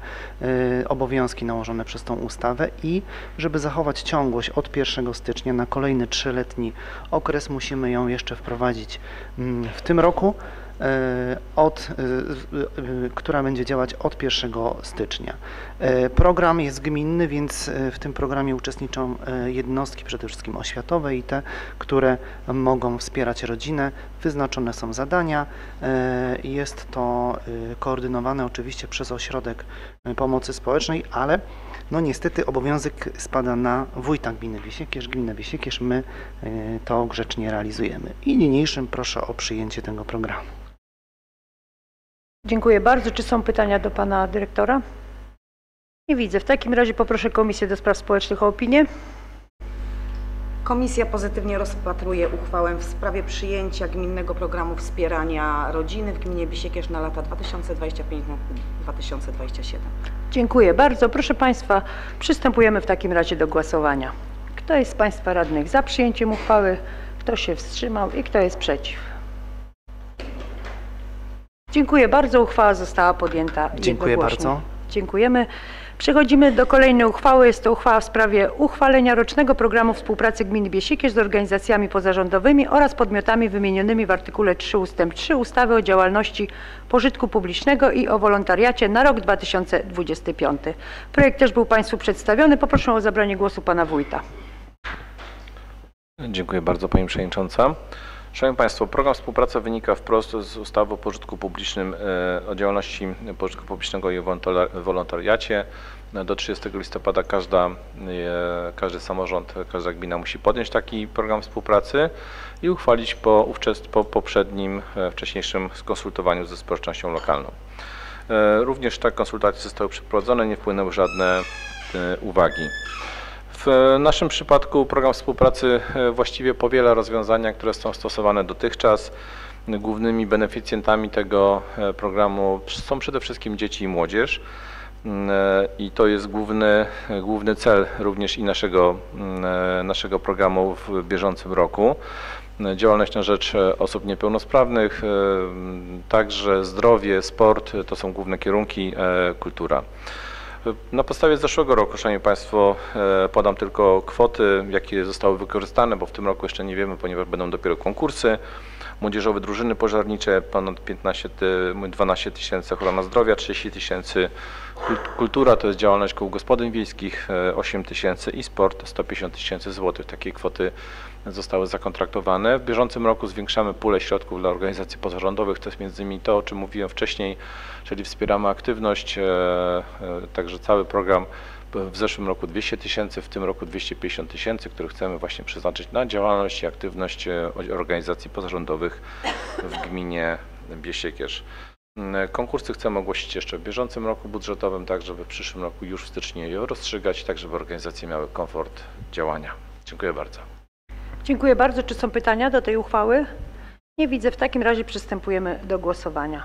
obowiązki nałożone przez tą ustawę i żeby zachować ciągłość od pierwszego stycznia na kolejny trzyletni okres, musimy ją jeszcze wprowadzić w tym roku, od, która będzie działać od pierwszego stycznia. Program jest gminny, więc w tym programie uczestniczą jednostki przede wszystkim oświatowe i te, które mogą wspierać rodzinę. Wyznaczone są zadania. Jest to koordynowane oczywiście przez Ośrodek Pomocy Społecznej, ale no niestety obowiązek spada na wójta gminy Biesiekierz. Gmina Biesiekierz, my to grzecznie realizujemy. I niniejszym proszę o przyjęcie tego programu. Dziękuję bardzo. Czy są pytania do pana dyrektora? Nie widzę. W takim razie poproszę Komisję do Spraw Społecznych o opinię. Komisja pozytywnie rozpatruje uchwałę w sprawie przyjęcia gminnego programu wspierania rodziny w gminie Biesiekierz na lata dwa tysiące dwudziesty piąty do dwa tysiące dwudziestego siódmego. Dziękuję bardzo. Proszę państwa, przystępujemy w takim razie do głosowania. Kto jest z państwa radnych za przyjęciem uchwały? Kto się wstrzymał i kto jest przeciw? Dziękuję bardzo. Uchwała została podjęta. Dziękuję bardzo. Dziękujemy. Przechodzimy do kolejnej uchwały. Jest to uchwała w sprawie uchwalenia rocznego programu współpracy gminy Biesiekierz z organizacjami pozarządowymi oraz podmiotami wymienionymi w artykule trzy ustęp trzy ustawy o działalności pożytku publicznego i o wolontariacie na rok dwa tysiące dwudziesty piąty. Projekt też był państwu przedstawiony. Poproszę o zabranie głosu pana wójta. Dziękuję bardzo, pani przewodnicząca. Szanowni państwo, program współpracy wynika wprost z ustawy o pożytku publicznym, o działalności pożytku publicznego i wolontariacie. Do trzydziestego listopada każda, każdy samorząd, każda gmina musi podjąć taki program współpracy i uchwalić po, po poprzednim, wcześniejszym skonsultowaniu ze społecznością lokalną. Również tak konsultacje zostały przeprowadzone, nie wpłynęły żadne uwagi. W naszym przypadku program współpracy właściwie powiela rozwiązania, które są stosowane dotychczas. Głównymi beneficjentami tego programu są przede wszystkim dzieci i młodzież i to jest główny, główny cel również i naszego, naszego programu w bieżącym roku. Działalność na rzecz osób niepełnosprawnych, także zdrowie, sport to są główne kierunki, kultura. Na podstawie zeszłego roku, szanowni państwo, podam tylko kwoty, jakie zostały wykorzystane, bo w tym roku jeszcze nie wiemy, ponieważ będą dopiero konkursy. Młodzieżowe drużyny pożarnicze, ponad dwanaście tysięcy ochrona zdrowia, trzydzieści tysięcy kultura, to jest działalność kół gospodyń wiejskich, osiem tysięcy i sport, sto pięćdziesiąt tysięcy złotych. Takie kwoty zostały zakontraktowane. W bieżącym roku zwiększamy pulę środków dla organizacji pozarządowych, to jest między innymi to, o czym mówiłem wcześniej, czyli wspieramy aktywność, także cały program w zeszłym roku dwieście tysięcy, w tym roku dwieście pięćdziesiąt tysięcy, które chcemy właśnie przeznaczyć na działalność i aktywność organizacji pozarządowych w gminie Biesiekierz. Konkursy chcemy ogłosić jeszcze w bieżącym roku budżetowym, tak żeby w przyszłym roku już w styczniu je rozstrzygać, tak żeby organizacje miały komfort działania. Dziękuję bardzo. Dziękuję bardzo. Czy są pytania do tej uchwały? Nie widzę. W takim razie przystępujemy do głosowania.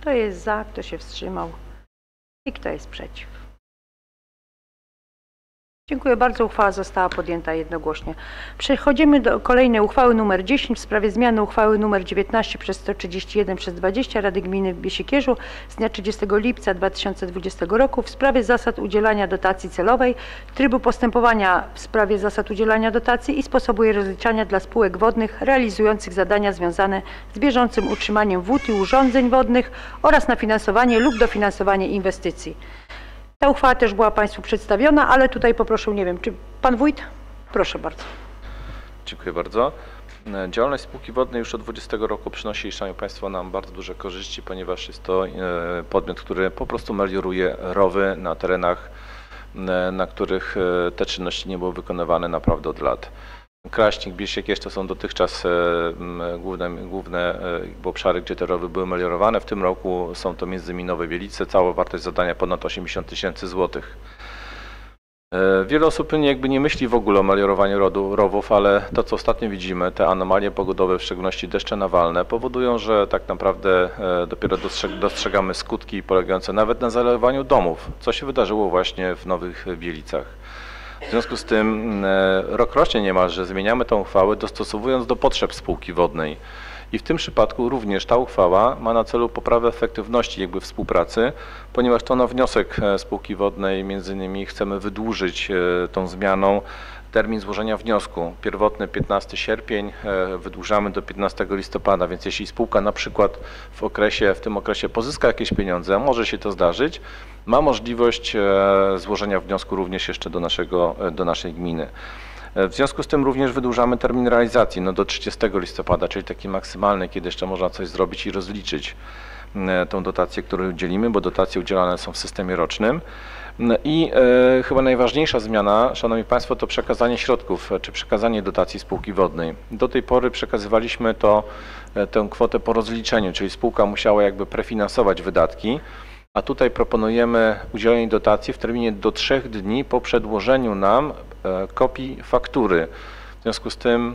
Kto jest za, kto się wstrzymał i kto jest przeciw? Dziękuję bardzo. Uchwała została podjęta jednogłośnie. Przechodzimy do kolejnej uchwały nr dziesięć w sprawie zmiany uchwały nr dziewiętnaście przez sto trzydzieści jeden przez dwadzieścia Rady Gminy w Biesiekierzu z dnia trzydziestego lipca dwa tysiące dwudziestego roku w sprawie zasad udzielania dotacji celowej, trybu postępowania w sprawie zasad udzielania dotacji i sposobu jej rozliczania dla spółek wodnych realizujących zadania związane z bieżącym utrzymaniem wód i urządzeń wodnych oraz na finansowanie lub dofinansowanie inwestycji. Ta uchwała też była państwu przedstawiona, ale tutaj poproszę, nie wiem, czy pan wójt? Proszę bardzo. Dziękuję bardzo. Działalność spółki wodnej już od dwudziestego roku przynosi, szanowni państwo, nam bardzo duże korzyści, ponieważ jest to podmiot, który po prostu melioruje rowy na terenach, na których te czynności nie były wykonywane naprawdę od lat. Kraśnik, Biesiekierz to są dotychczas główne, główne obszary, gdzie te rowy były meliorowane. W tym roku są to między innymi Nowe Wielice, cała wartość zadania ponad osiemdziesiąt tysięcy złotych. Wiele osób jakby nie myśli w ogóle o meliorowaniu rodu, rowów, ale to co ostatnio widzimy, te anomalie pogodowe, w szczególności deszcze nawalne, powodują, że tak naprawdę dopiero dostrzegamy skutki polegające nawet na zalewaniu domów, co się wydarzyło właśnie w Nowych Wielicach. W związku z tym rokrocznie niemalże zmieniamy tę uchwałę, dostosowując do potrzeb spółki wodnej. I w tym przypadku również ta uchwała ma na celu poprawę efektywności jakby współpracy, ponieważ to na wniosek spółki wodnej między innymi chcemy wydłużyć tą zmianą termin złożenia wniosku. Pierwotny piętnasty sierpień, wydłużamy do piętnastego listopada, więc jeśli spółka na przykład w okresie, w tym okresie pozyska jakieś pieniądze, może się to zdarzyć, ma możliwość złożenia wniosku również jeszcze do, naszego, do naszej gminy. W związku z tym również wydłużamy termin realizacji no do trzydziestego listopada, czyli taki maksymalny, kiedy jeszcze można coś zrobić i rozliczyć tą dotację, której udzielimy, bo dotacje udzielane są w systemie rocznym. I e, chyba najważniejsza zmiana, Szanowni Państwo, to przekazanie środków, czy przekazanie dotacji spółki wodnej. Do tej pory przekazywaliśmy to, tę kwotę po rozliczeniu, czyli spółka musiała jakby prefinansować wydatki, a tutaj proponujemy udzielenie dotacji w terminie do trzech dni po przedłożeniu nam kopii faktury. W związku z tym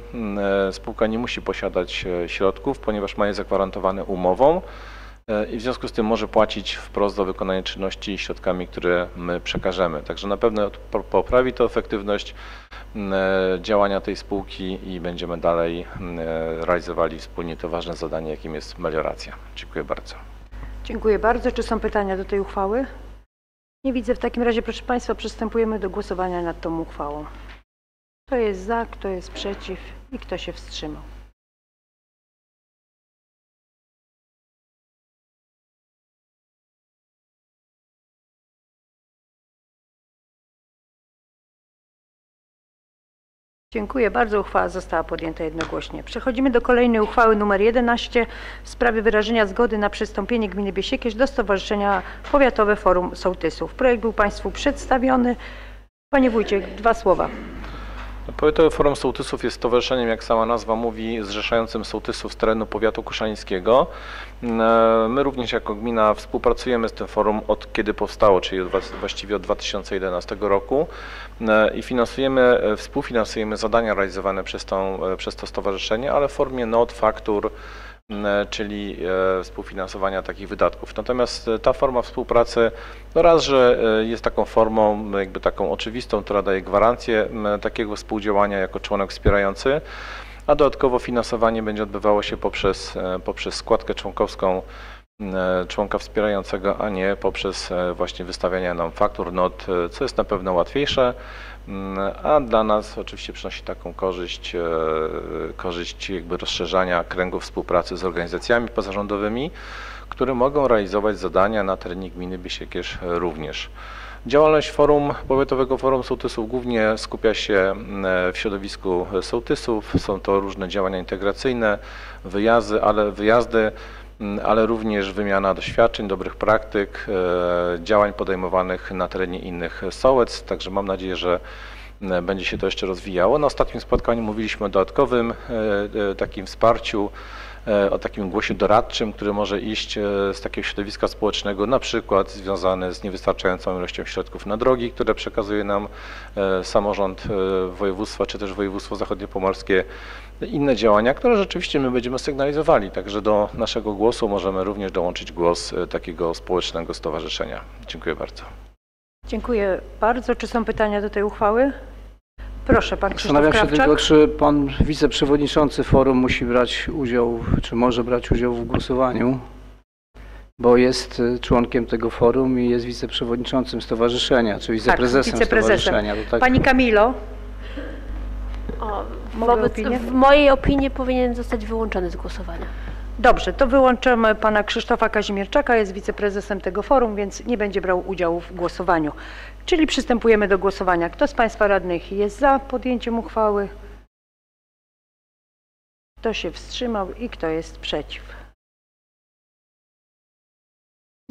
spółka nie musi posiadać środków, ponieważ ma je zagwarantowane umową i w związku z tym może płacić wprost za wykonanie czynności środkami, które my przekażemy. Także na pewno poprawi to efektywność działania tej spółki i będziemy dalej realizowali wspólnie to ważne zadanie, jakim jest melioracja. Dziękuję bardzo. Dziękuję bardzo. Czy są pytania do tej uchwały? Nie widzę. W takim razie, proszę Państwa, przystępujemy do głosowania nad tą uchwałą. Kto jest za, kto jest przeciw i kto się wstrzymał? Dziękuję bardzo. Uchwała została podjęta jednogłośnie. Przechodzimy do kolejnej uchwały nr jedenaście w sprawie wyrażenia zgody na przystąpienie gminy Biesiekierz do Stowarzyszenia Powiatowe Forum Sołtysów. Projekt był Państwu przedstawiony. Panie Wójcie, dwa słowa. Powiatowe Forum Sołtysów jest stowarzyszeniem, jak sama nazwa mówi, zrzeszającym sołtysów z terenu powiatu kuszańskiego. My również jako gmina współpracujemy z tym forum od kiedy powstało, czyli od, właściwie od dwa tysiące jedenastego roku i finansujemy, współfinansujemy zadania realizowane przez, tą, przez to stowarzyszenie, ale w formie not, faktur, czyli współfinansowania takich wydatków. Natomiast ta forma współpracy, no raz, że jest taką formą jakby taką oczywistą, która daje gwarancję takiego współdziałania jako członek wspierający, a dodatkowo finansowanie będzie odbywało się poprzez, poprzez składkę członkowską członka wspierającego, a nie poprzez właśnie wystawianie nam faktur, not, co jest na pewno łatwiejsze, a dla nas oczywiście przynosi taką korzyść, korzyść jakby rozszerzania kręgu współpracy z organizacjami pozarządowymi, które mogą realizować zadania na terenie gminy Biesiekierz również. Działalność forum, Powiatowego Forum Sołtysów głównie skupia się w środowisku sołtysów, są to różne działania integracyjne, wyjazdy, ale wyjazdy, ale również wymiana doświadczeń, dobrych praktyk, działań podejmowanych na terenie innych sołectw, także mam nadzieję, że będzie się to jeszcze rozwijało. Na ostatnim spotkaniu mówiliśmy o dodatkowym takim wsparciu, o takim głosie doradczym, który może iść z takiego środowiska społecznego, na przykład związany z niewystarczającą ilością środków na drogi, które przekazuje nam samorząd województwa, czy też województwo zachodniopomorskie, inne działania, które rzeczywiście my będziemy sygnalizowali. Także do naszego głosu możemy również dołączyć głos takiego społecznego stowarzyszenia. Dziękuję bardzo. Dziękuję bardzo. Czy są pytania do tej uchwały? Proszę, pan Krzysztof Krawczak. Zastanawiam się tylko, czy pan wiceprzewodniczący forum musi brać udział, czy może brać udział w głosowaniu, bo jest członkiem tego forum i jest wiceprzewodniczącym stowarzyszenia, czy wiceprezesem, tak, wiceprezesem. stowarzyszenia. To tak... Pani Kamilo. O, wobec, w mojej opinii powinien zostać wyłączony z głosowania. Dobrze, to wyłączymy pana Krzysztofa Kazimierczaka, jest wiceprezesem tego forum, więc nie będzie brał udziału w głosowaniu. Czyli przystępujemy do głosowania. Kto z Państwa radnych jest za podjęciem uchwały? Kto się wstrzymał i kto jest przeciw?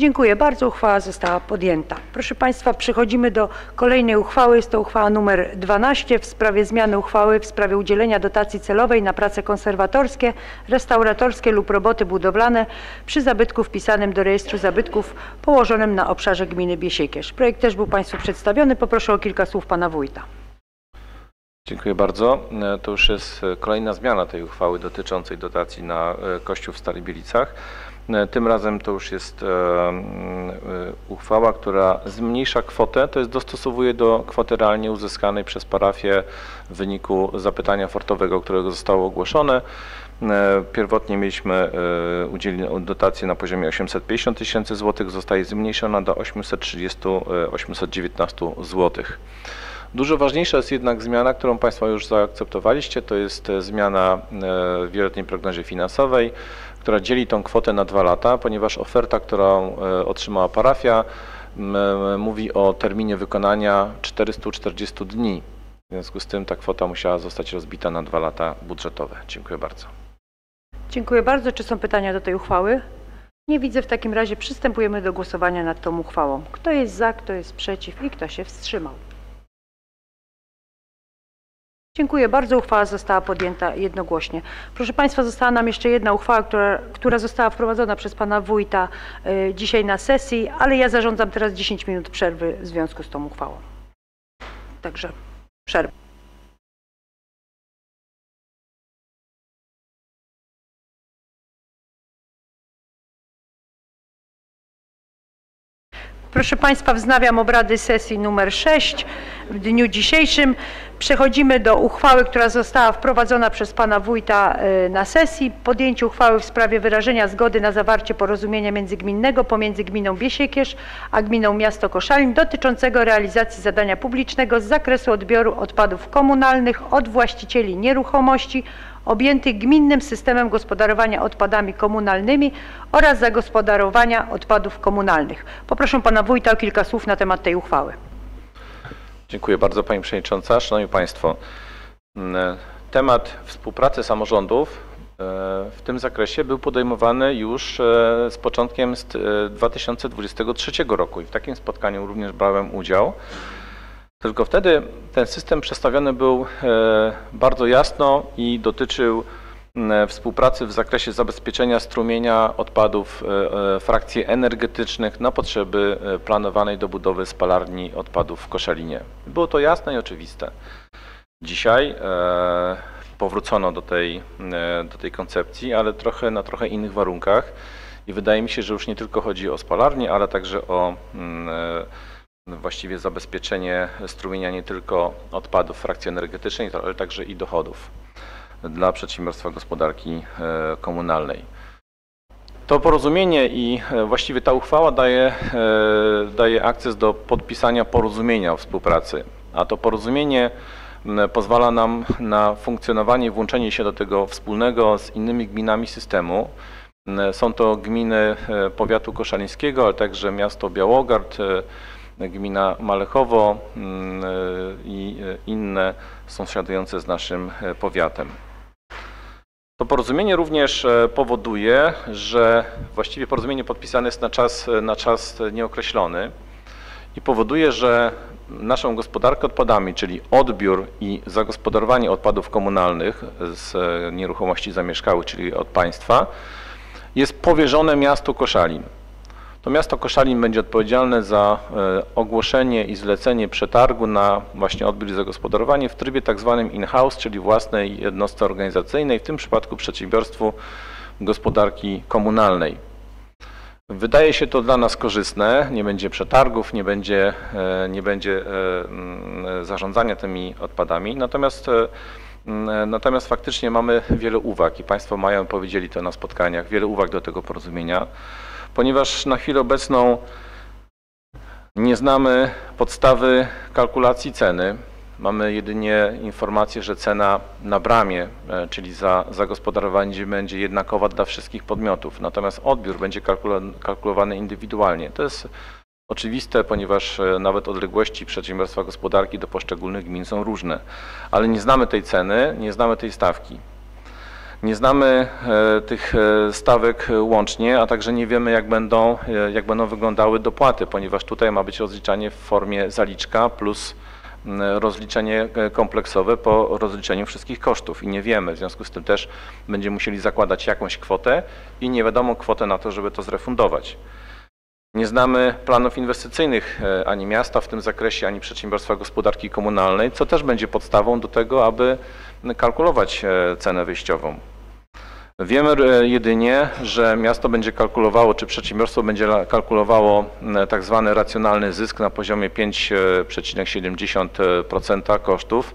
Dziękuję bardzo. Uchwała została podjęta. Proszę Państwa, przechodzimy do kolejnej uchwały. Jest to uchwała nr dwanaście w sprawie zmiany uchwały w sprawie udzielenia dotacji celowej na prace konserwatorskie, restauratorskie lub roboty budowlane przy zabytku wpisanym do rejestru zabytków położonym na obszarze gminy Biesiekierz. Projekt też był Państwu przedstawiony. Poproszę o kilka słów Pana Wójta. Dziękuję bardzo. To już jest kolejna zmiana tej uchwały dotyczącej dotacji na kościół w Starych Bielicach. Tym razem to już jest uchwała, która zmniejsza kwotę, to jest dostosowuje do kwoty realnie uzyskanej przez parafię w wyniku zapytania fortowego, którego zostało ogłoszone. Pierwotnie mieliśmy udzielenie dotacji na poziomie osiemset pięćdziesiąt tysięcy złotych, zostaje zmniejszona do osiemset trzydzieści, osiemset dziewiętnaście złotych. Dużo ważniejsza jest jednak zmiana, którą Państwo już zaakceptowaliście, to jest zmiana w wieloletniej prognozie finansowej, która dzieli tą kwotę na dwa lata, ponieważ oferta, którą otrzymała parafia, mówi o terminie wykonania czterystu czterdziestu dni. W związku z tym ta kwota musiała zostać rozbita na dwa lata budżetowe. Dziękuję bardzo. Dziękuję bardzo. Czy są pytania do tej uchwały? Nie widzę. W takim razie przystępujemy do głosowania nad tą uchwałą. Kto jest za, kto jest przeciw i kto się wstrzymał? Dziękuję bardzo. Uchwała została podjęta jednogłośnie. Proszę Państwa, została nam jeszcze jedna uchwała, która, która została wprowadzona przez Pana Wójta y, dzisiaj na sesji, ale ja zarządzam teraz dziesięć minut przerwy w związku z tą uchwałą. Także przerwa. Proszę Państwa, wznawiam obrady sesji numer sześć w dniu dzisiejszym. Przechodzimy do uchwały, która została wprowadzona przez Pana Wójta na sesji. Podjęcie uchwały w sprawie wyrażenia zgody na zawarcie porozumienia międzygminnego pomiędzy gminą Biesiekierz a gminą Miasto Koszalin dotyczącego realizacji zadania publicznego z zakresu odbioru odpadów komunalnych od właścicieli nieruchomości objętych gminnym systemem gospodarowania odpadami komunalnymi oraz zagospodarowania odpadów komunalnych. Poproszę Pana Wójta o kilka słów na temat tej uchwały. Dziękuję bardzo, Pani Przewodnicząca. Szanowni Państwo, temat współpracy samorządów w tym zakresie był podejmowany już z początkiem dwa tysiące dwudziestego trzeciego roku i w takim spotkaniu również brałem udział. Tylko wtedy ten system przedstawiony był bardzo jasno i dotyczył współpracy w zakresie zabezpieczenia strumienia odpadów frakcji energetycznych na potrzeby planowanej dobudowy spalarni odpadów w Koszalinie. Było to jasne i oczywiste. Dzisiaj powrócono do tej, do tej koncepcji, ale trochę na trochę innych warunkach i wydaje mi się, że już nie tylko chodzi o spalarnię, ale także o właściwie zabezpieczenie strumienia nie tylko odpadów frakcji energetycznej, ale także i dochodów dla przedsiębiorstwa gospodarki komunalnej. To porozumienie i właściwie ta uchwała daje, daje akces do podpisania porozumienia o współpracy, a to porozumienie pozwala nam na funkcjonowanie i włączenie się do tego wspólnego z innymi gminami systemu. Są to gminy powiatu koszalińskiego, ale także miasto Białogard, gmina Malechowo i inne sąsiadujące z naszym powiatem. To porozumienie również powoduje, że właściwie porozumienie podpisane jest na czas, na czas nieokreślony i powoduje, że naszą gospodarkę odpadami, czyli odbiór i zagospodarowanie odpadów komunalnych z nieruchomości zamieszkałych, czyli od państwa, jest powierzone miastu Koszalin. To miasto Koszalin będzie odpowiedzialne za ogłoszenie i zlecenie przetargu na właśnie odbiór i zagospodarowanie w trybie tak zwanym in-house, czyli własnej jednostce organizacyjnej, w tym przypadku przedsiębiorstwu gospodarki komunalnej. Wydaje się to dla nas korzystne, nie będzie przetargów, nie będzie, nie będzie zarządzania tymi odpadami, natomiast Natomiast faktycznie mamy wiele uwag i Państwo mają, powiedzieli to na spotkaniach, wiele uwag do tego porozumienia, ponieważ na chwilę obecną nie znamy podstawy kalkulacji ceny. Mamy jedynie informację, że cena na bramie, czyli za zagospodarowanie, będzie jednakowa dla wszystkich podmiotów, natomiast odbiór będzie kalkulowany indywidualnie. To jest oczywiste, ponieważ nawet odległości przedsiębiorstwa gospodarki do poszczególnych gmin są różne, ale nie znamy tej ceny, nie znamy tej stawki. Nie znamy tych stawek łącznie, a także nie wiemy, jak będą, jak będą wyglądały dopłaty, ponieważ tutaj ma być rozliczanie w formie zaliczka plus rozliczenie kompleksowe po rozliczeniu wszystkich kosztów i nie wiemy, w związku z tym też będziemy musieli zakładać jakąś kwotę i nie wiadomą kwotę na to, żeby to zrefundować. Nie znamy planów inwestycyjnych ani miasta w tym zakresie, ani przedsiębiorstwa gospodarki komunalnej, co też będzie podstawą do tego, aby kalkulować cenę wyjściową. Wiemy jedynie, że miasto będzie kalkulowało, czy przedsiębiorstwo będzie kalkulowało tak zwany racjonalny zysk na poziomie pięć przecinek siedemdziesiąt procent kosztów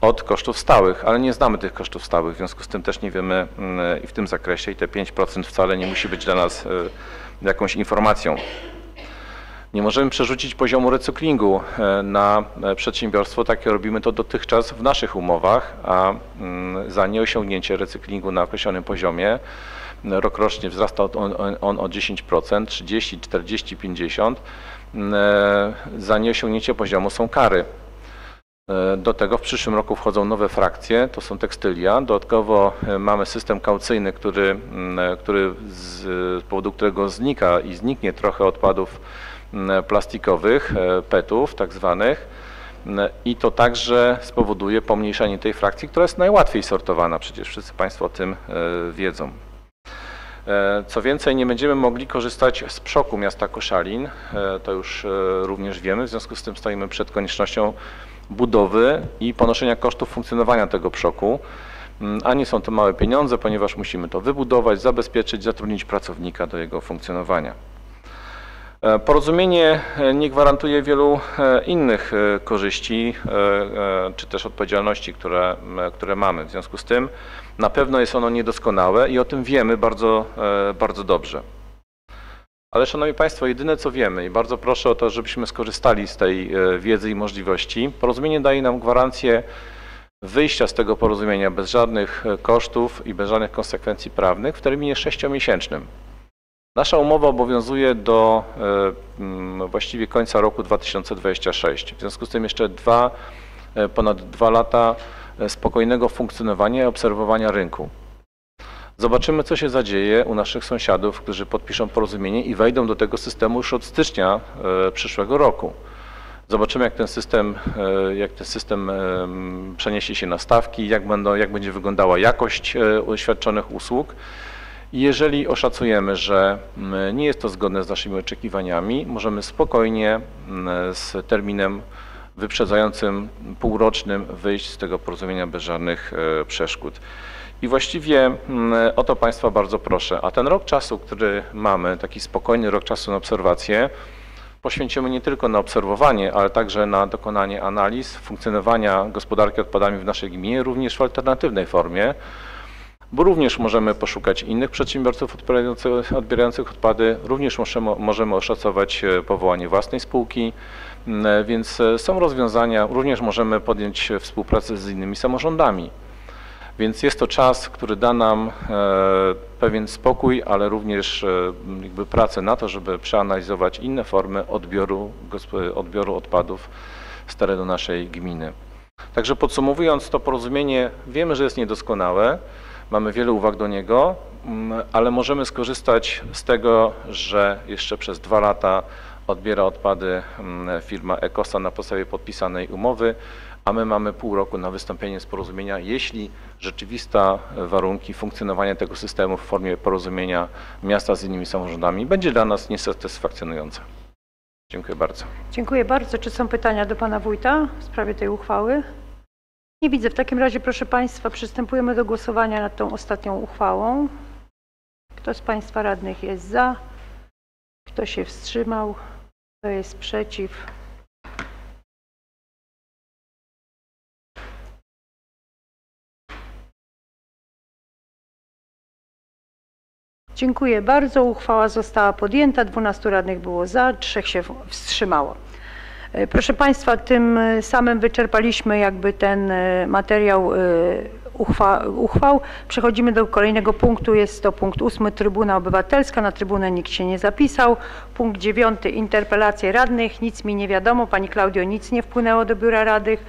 od kosztów stałych, ale nie znamy tych kosztów stałych, w związku z tym też nie wiemy i w tym zakresie i te pięć procent wcale nie musi być dla nas jakąś informacją. Nie możemy przerzucić poziomu recyklingu na przedsiębiorstwo, tak jak robimy to dotychczas w naszych umowach, a za nieosiągnięcie recyklingu na określonym poziomie rokrocznie wzrasta on o dziesięć procent, trzydzieści, czterdzieści, pięćdziesiąt. Za nieosiągnięcie poziomu są kary. Do tego w przyszłym roku wchodzą nowe frakcje, to są tekstylia. Dodatkowo mamy system kaucyjny, który, który z, z powodu którego znika i zniknie trochę odpadów plastikowych, petów tak zwanych. I to także spowoduje pomniejszenie tej frakcji, która jest najłatwiej sortowana. Przecież wszyscy Państwo o tym wiedzą. Co więcej, nie będziemy mogli korzystać z przoku miasta Koszalin. To już również wiemy. W związku z tym stoimy przed koniecznością budowy i ponoszenia kosztów funkcjonowania tego przoku. A nie są to małe pieniądze, ponieważ musimy to wybudować, zabezpieczyć, zatrudnić pracownika do jego funkcjonowania. Porozumienie nie gwarantuje wielu innych korzyści czy też odpowiedzialności, które, które mamy. W związku z tym na pewno jest ono niedoskonałe i o tym wiemy bardzo, bardzo dobrze. Ale Szanowni Państwo, jedyne co wiemy i bardzo proszę o to, żebyśmy skorzystali z tej wiedzy i możliwości. Porozumienie daje nam gwarancję wyjścia z tego porozumienia bez żadnych kosztów i bez żadnych konsekwencji prawnych w terminie sześciomiesięcznym. Nasza umowa obowiązuje do właściwie końca roku dwa tysiące dwudziestego szóstego. W związku z tym jeszcze dwa, ponad dwa lata spokojnego funkcjonowania i obserwowania rynku. Zobaczymy, co się zadzieje u naszych sąsiadów, którzy podpiszą porozumienie i wejdą do tego systemu już od stycznia przyszłego roku. Zobaczymy, jak ten system, jak ten system przeniesie się na stawki, jak, będą, jak będzie wyglądała jakość świadczonych usług. I jeżeli oszacujemy, że nie jest to zgodne z naszymi oczekiwaniami, możemy spokojnie z terminem wyprzedzającym półrocznym wyjść z tego porozumienia bez żadnych przeszkód. I właściwie o to Państwa bardzo proszę. A ten rok czasu, który mamy, taki spokojny rok czasu na obserwację, poświęcimy nie tylko na obserwowanie, ale także na dokonanie analiz funkcjonowania gospodarki odpadami w naszej gminie, również w alternatywnej formie, bo również możemy poszukać innych przedsiębiorców odbierających, odbierających odpady, również możemy, możemy oszacować powołanie własnej spółki, więc są rozwiązania, również możemy podjąć współpracę z innymi samorządami. Więc jest to czas, który da nam pewien spokój, ale również jakby pracę na to, żeby przeanalizować inne formy odbioru, odbioru odpadów z terenu naszej gminy. Także podsumowując, to porozumienie wiemy, że jest niedoskonałe, mamy wiele uwag do niego, ale możemy skorzystać z tego, że jeszcze przez dwa lata odbiera odpady firma Ekosa na podstawie podpisanej umowy, a my mamy pół roku na wystąpienie z porozumienia, jeśli rzeczywiste warunki funkcjonowania tego systemu w formie porozumienia miasta z innymi samorządami będzie dla nas niesatysfakcjonujące. Dziękuję bardzo. Dziękuję bardzo. Czy są pytania do Pana Wójta w sprawie tej uchwały? Nie widzę. W takim razie, proszę Państwa, przystępujemy do głosowania nad tą ostatnią uchwałą. Kto z Państwa radnych jest za? Kto się wstrzymał? Kto jest przeciw? Dziękuję bardzo. Uchwała została podjęta. dwunastu radnych było za, trzech się wstrzymało. Proszę Państwa, tym samym wyczerpaliśmy jakby ten materiał uchwał. Przechodzimy do kolejnego punktu. Jest to punkt ósmy, Trybuna Obywatelska. Na trybunę nikt się nie zapisał. Punkt dziewiąty, interpelacje radnych. Nic mi nie wiadomo. Pani Klaudio, nic nie wpłynęło do biura radnych.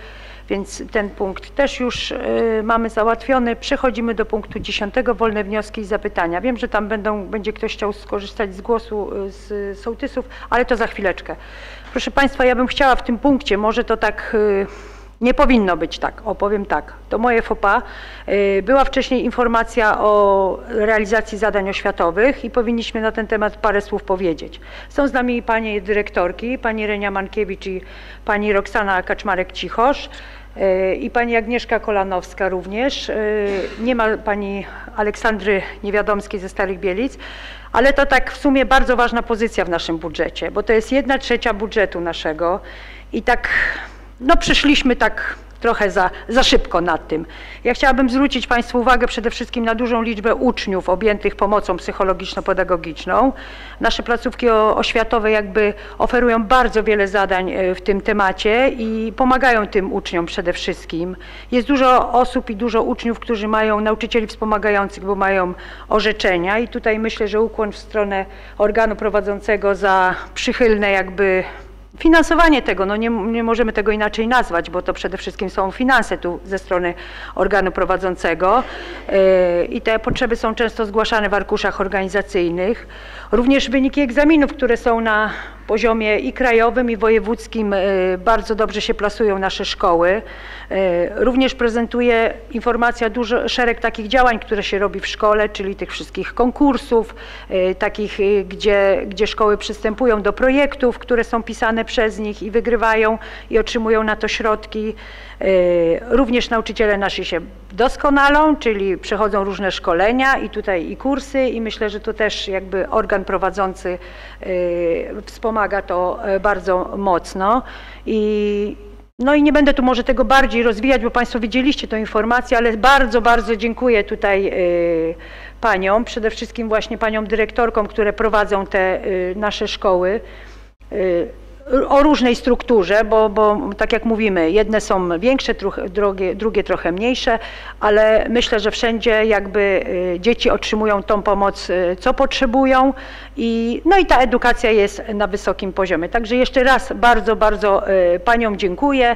Więc ten punkt też już y, mamy załatwiony. Przechodzimy do punktu dziesiątego. Wolne wnioski i zapytania. Wiem, że tam będą, będzie ktoś chciał skorzystać z głosu y, z sołtysów, ale to za chwileczkę. Proszę Państwa, ja bym chciała w tym punkcie, może to tak y, nie powinno być tak, o powiem tak, to moje faux pas. Y, była wcześniej informacja o realizacji zadań oświatowych i powinniśmy na ten temat parę słów powiedzieć. Są z nami panie dyrektorki, pani Renata Mankiewicz i pani Roksana Kaczmarek-Cichosz. I pani Agnieszka Kolanowska również. Nie ma pani Aleksandry Niewiadomskiej ze Starych Bielic, ale to tak w sumie bardzo ważna pozycja w naszym budżecie, bo to jest jedna trzecia budżetu naszego i tak no przyszliśmy tak trochę za, za szybko nad tym. Ja chciałabym zwrócić Państwu uwagę przede wszystkim na dużą liczbę uczniów objętych pomocą psychologiczno-pedagogiczną. Nasze placówki oświatowe jakby oferują bardzo wiele zadań w tym temacie i pomagają tym uczniom przede wszystkim. Jest dużo osób i dużo uczniów, którzy mają nauczycieli wspomagających, bo mają orzeczenia i tutaj myślę, że ukłon w stronę organu prowadzącego za przychylne jakby Finansowanie tego, no nie, nie możemy tego inaczej nazwać, bo to przede wszystkim są finanse tu ze strony organu prowadzącego yy, i te potrzeby są często zgłaszane w arkuszach organizacyjnych. Również wyniki egzaminów, które są na poziomie i krajowym, i wojewódzkim, yy, bardzo dobrze się plasują nasze szkoły. Yy, również prezentuje informacja dużo, szereg takich działań, które się robi w szkole, czyli tych wszystkich konkursów, yy, takich, yy, gdzie, gdzie szkoły przystępują do projektów, które są pisane przez nich i wygrywają i otrzymują na to środki. Również nauczyciele nasi się doskonalą, czyli przechodzą różne szkolenia i tutaj i kursy, i myślę, że to też jakby organ prowadzący wspomaga to bardzo mocno. I no i nie będę tu może tego bardziej rozwijać, bo Państwo widzieliście tę informację, ale bardzo, bardzo dziękuję tutaj paniom, przede wszystkim właśnie paniom dyrektorkom, które prowadzą te nasze szkoły. O różnej strukturze, bo, bo tak jak mówimy, jedne są większe, drugie, drugie trochę mniejsze, ale myślę, że wszędzie jakby dzieci otrzymują tą pomoc, co potrzebują i no i ta edukacja jest na wysokim poziomie. Także jeszcze raz bardzo, bardzo paniom dziękuję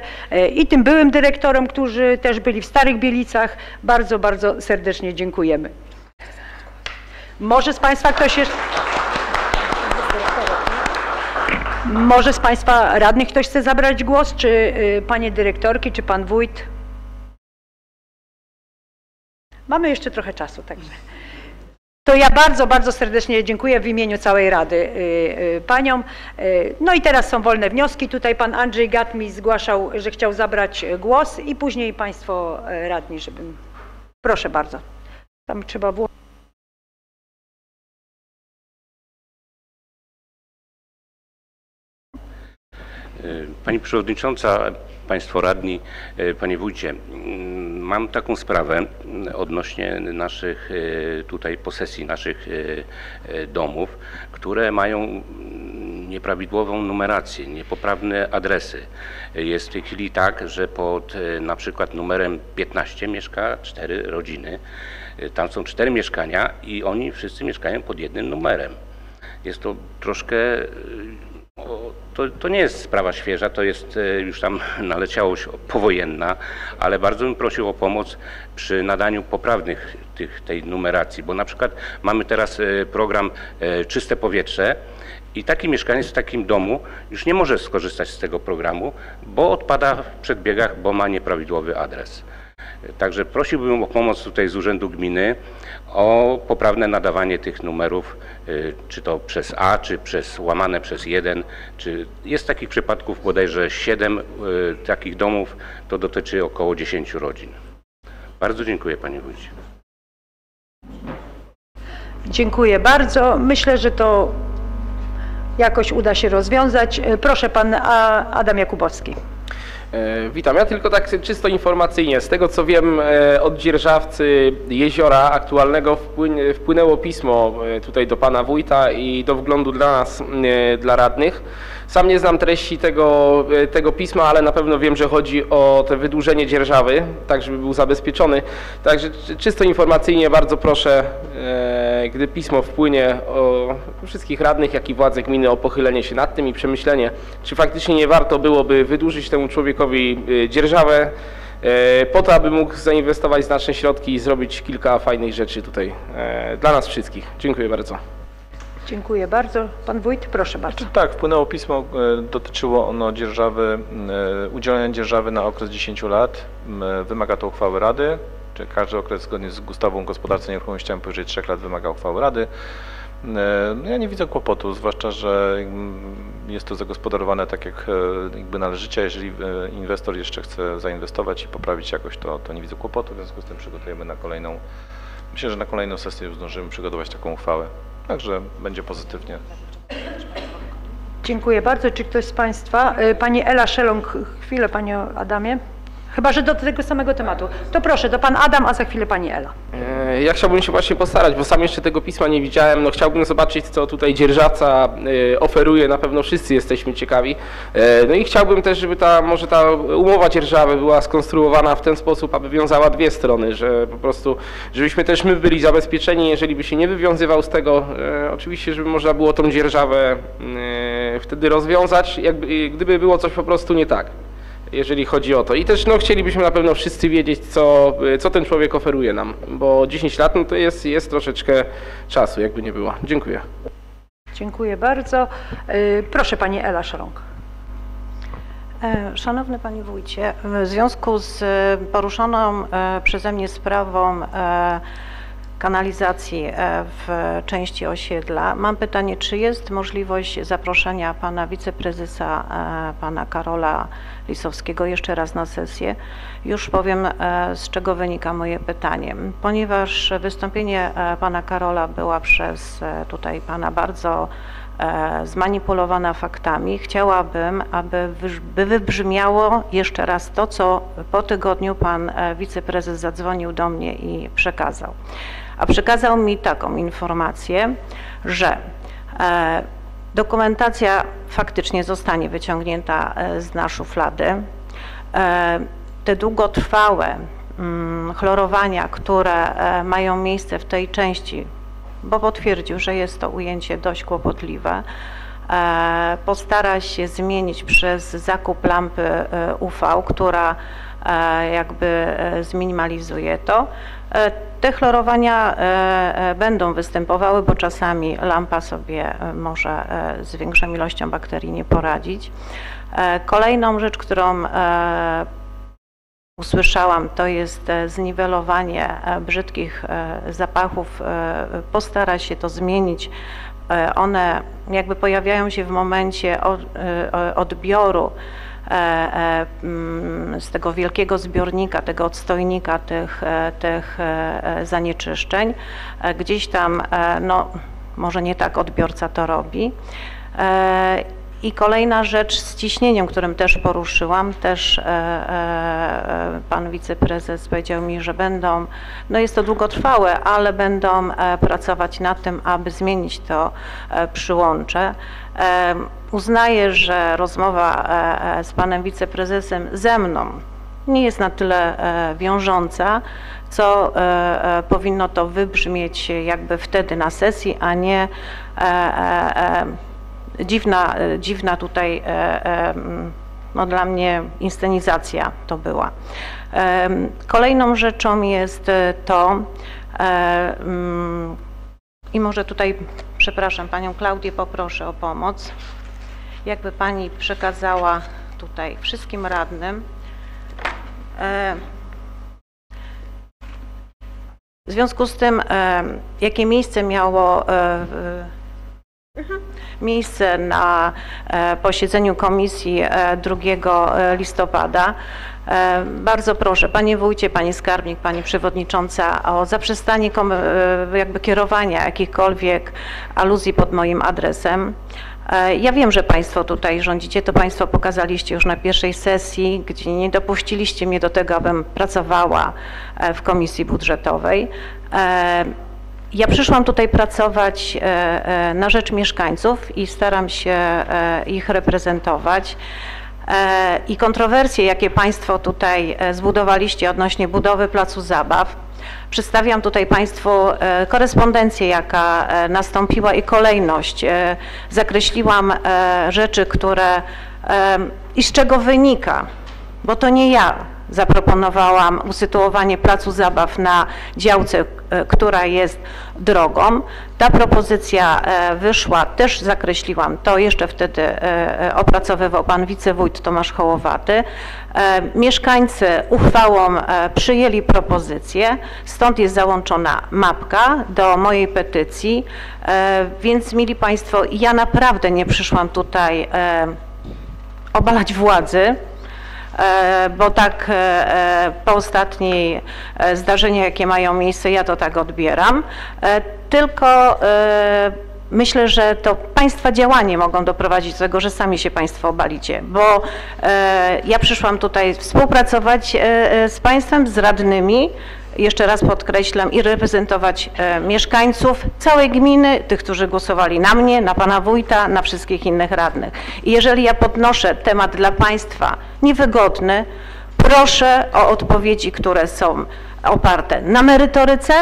i tym byłym dyrektorom, którzy też byli w Starych Bielicach, bardzo, bardzo serdecznie dziękujemy. Może z Państwa ktoś jeszcze... Może z Państwa radnych ktoś chce zabrać głos, czy y, Panie dyrektorki, czy Pan wójt? Mamy jeszcze trochę czasu, także. To ja bardzo, bardzo serdecznie dziękuję w imieniu całej Rady y, y, Paniom. Y, no i teraz są wolne wnioski. Tutaj Pan Andrzej Gat mi zgłaszał, że chciał zabrać głos i później Państwo radni, żebym... Proszę bardzo. Tam trzeba było... Pani Przewodnicząca, Państwo Radni, Panie Wójcie, mam taką sprawę odnośnie naszych tutaj posesji, naszych domów, które mają nieprawidłową numerację, niepoprawne adresy. Jest w tej chwili tak, że pod na przykład numerem piętnaście mieszka cztery rodziny, tam są cztery mieszkania i oni wszyscy mieszkają pod jednym numerem. Jest to troszkę... To, to nie jest sprawa świeża, to jest już tam naleciałość powojenna, ale bardzo bym prosił o pomoc przy nadaniu poprawnych tych, tej numeracji, bo na przykład mamy teraz program Czyste Powietrze i taki mieszkaniec w takim domu już nie może skorzystać z tego programu, bo odpada w przedbiegach, bo ma nieprawidłowy adres. Także prosiłbym o pomoc tutaj z Urzędu Gminy o poprawne nadawanie tych numerów, czy to przez A, czy przez łamane przez jeden. Czy jest takich przypadków bodajże siedem takich domów, to dotyczy około dziesięciu rodzin. Bardzo dziękuję, Panie Wójcie. Dziękuję bardzo. Myślę, że to jakoś uda się rozwiązać. Proszę, Pan Adam Jakubowski. Witam. Ja tylko tak czysto informacyjnie. Z tego co wiem, od dzierżawcy jeziora aktualnego wpłynęło pismo tutaj do Pana Wójta i do wglądu dla nas, dla radnych. Sam nie znam treści tego, tego pisma, ale na pewno wiem, że chodzi o to wydłużenie dzierżawy, tak żeby był zabezpieczony. Także czysto informacyjnie bardzo proszę, gdy pismo wpłynie, o wszystkich radnych, jak i władze gminy o pochylenie się nad tym i przemyślenie, czy faktycznie nie warto byłoby wydłużyć temu człowiekowi dzierżawę, po to, aby mógł zainwestować znaczne środki i zrobić kilka fajnych rzeczy tutaj dla nas wszystkich. Dziękuję bardzo. Dziękuję bardzo. Pan Wójt, proszę bardzo. Tak, wpłynęło pismo, dotyczyło ono dzierżawy, udzielenia dzierżawy na okres dziesięciu lat. Wymaga to uchwały Rady, czy każdy okres zgodnie z ustawą o gospodarce nieruchomościami powyżej trzech lat wymaga uchwały Rady. Ja nie widzę kłopotu, zwłaszcza że jest to zagospodarowane tak jak jakby należycie. Jeżeli inwestor jeszcze chce zainwestować i poprawić jakoś, to, to nie widzę kłopotu, w związku z tym przygotujemy na kolejną, myślę, że na kolejną sesję już zdążymy przygotować taką uchwałę. Także będzie pozytywnie. Dziękuję bardzo. Czy ktoś z Państwa? Pani Ela Szeląg, chwilę Panie Adamie. Chyba że do tego samego tematu. To proszę, to pan Adam, a za chwilę pani Ela. Ja chciałbym się właśnie postarać, bo sam jeszcze tego pisma nie widziałem. No, chciałbym zobaczyć, co tutaj Dzierżaca oferuje. Na pewno wszyscy jesteśmy ciekawi. No i chciałbym też, żeby ta, może ta umowa dzierżawy była skonstruowana w ten sposób, aby wiązała dwie strony, że po prostu, żebyśmy też my byli zabezpieczeni, jeżeli by się nie wywiązywał z tego. Oczywiście, żeby można było tą dzierżawę wtedy rozwiązać, jakby, gdyby było coś po prostu nie tak, jeżeli chodzi o to. I też no, chcielibyśmy na pewno wszyscy wiedzieć, co, co ten człowiek oferuje nam, bo dziesięć lat no, to jest, jest troszeczkę czasu, jakby nie było. Dziękuję. Dziękuję bardzo. Proszę pani Ela Szarąg. Szanowny panie wójcie, w związku z poruszoną przeze mnie sprawą kanalizacji w części osiedla, mam pytanie, czy jest możliwość zaproszenia pana wiceprezesa, pana Karola Lisowskiego jeszcze raz na sesję? Już powiem, z czego wynika moje pytanie. Ponieważ wystąpienie pana Karola była przez tutaj pana bardzo zmanipulowana faktami, chciałabym, aby wybrzmiało jeszcze raz to, co po tygodniu pan wiceprezes zadzwonił do mnie i przekazał. A przekazał mi taką informację, że dokumentacja faktycznie zostanie wyciągnięta zna szuflady. Te długotrwałe chlorowania, które mają miejsce w tej części, bo potwierdził, że jest to ujęcie dość kłopotliwe, postara się zmienić przez zakup lampy U V, która jakby zminimalizuje to. Te chlorowania będą występowały, bo czasami lampa sobie może z większą ilością bakterii nie poradzić. Kolejną rzecz, którą usłyszałam, to jest zniwelowanie brzydkich zapachów. Postara się to zmienić. One jakby pojawiają się w momencie odbioru z tego wielkiego zbiornika, tego odstojnika tych, tych zanieczyszczeń. Gdzieś tam, no może nie tak odbiorca to robi. I kolejna rzecz z ciśnieniem, którym też poruszyłam, też pan wiceprezes powiedział mi, że będą, no jest to długotrwałe, ale będą pracować nad tym, aby zmienić to przyłącze. Uznaję, że rozmowa z panem wiceprezesem ze mną nie jest na tyle wiążąca, co powinno to wybrzmieć jakby wtedy na sesji, a nie Dziwna, dziwna tutaj no dla mnie inscenizacja to była. Kolejną rzeczą jest to, i może tutaj, przepraszam, panią Klaudię poproszę o pomoc, jakby pani przekazała tutaj wszystkim radnym. W związku z tym, jakie miejsce miało miejsce na posiedzeniu komisji drugiego listopada. Bardzo proszę, panie wójcie, pani skarbnik, pani przewodnicząca, o zaprzestanie jakby kierowania jakichkolwiek aluzji pod moim adresem. Ja wiem, że państwo tutaj rządzicie, to państwo pokazaliście już na pierwszej sesji, gdzie nie dopuściliście mnie do tego, abym pracowała w komisji budżetowej. Ja przyszłam tutaj pracować na rzecz mieszkańców i staram się ich reprezentować. I kontrowersje, jakie państwo tutaj zbudowaliście odnośnie budowy placu zabaw, przedstawiam tutaj państwu korespondencję, jaka nastąpiła i kolejność. Zakreśliłam rzeczy, które i z czego wynika, bo to nie ja zaproponowałam usytuowanie placu zabaw na działce, która jest drogą. Ta propozycja wyszła, też zakreśliłam to, jeszcze wtedy opracowywał pan wicewójt Tomasz Hołowaty. Mieszkańcy uchwałą przyjęli propozycję, stąd jest załączona mapka do mojej petycji, więc mili państwo, ja naprawdę nie przyszłam tutaj obalać władzy, bo tak po ostatniej zdarzeniu, jakie mają miejsce, ja to tak odbieram, tylko Myślę, że to Państwa działanie mogą doprowadzić do tego, że sami się Państwo obalicie, bo e, ja przyszłam tutaj współpracować e, z Państwem, z radnymi, jeszcze raz podkreślam, i reprezentować e, mieszkańców całej gminy, tych, którzy głosowali na mnie, na Pana Wójta, na wszystkich innych radnych. I jeżeli ja podnoszę temat dla Państwa niewygodny, proszę o odpowiedzi, które są oparte na merytoryce,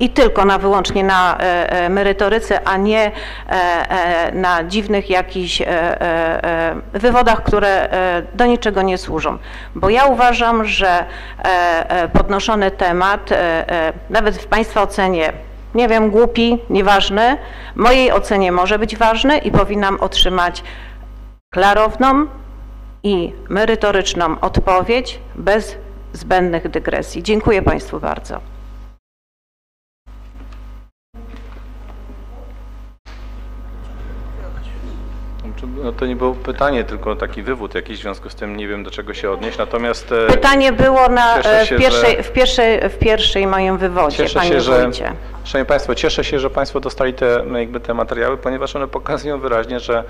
i tylko na wyłącznie na e, merytoryce, a nie e, na dziwnych jakichś e, e, wywodach, które e, do niczego nie służą. Bo ja uważam, że e, podnoszony temat, e, nawet w Państwa ocenie, nie wiem, głupi, nieważny, w mojej ocenie może być ważny i powinnam otrzymać klarowną i merytoryczną odpowiedź bez zbędnych dygresji. Dziękuję Państwu bardzo. No to nie było pytanie, tylko taki wywód jakiś, w związku z tym nie wiem, do czego się odnieść, natomiast... Pytanie było na, się, w, pierwszej, że, w, pierwszej, w pierwszej moim wywodzie, cieszę Panie się, że, Szanowni Państwo, cieszę się, że Państwo dostali te, jakby te materiały, ponieważ one pokazują wyraźnie, że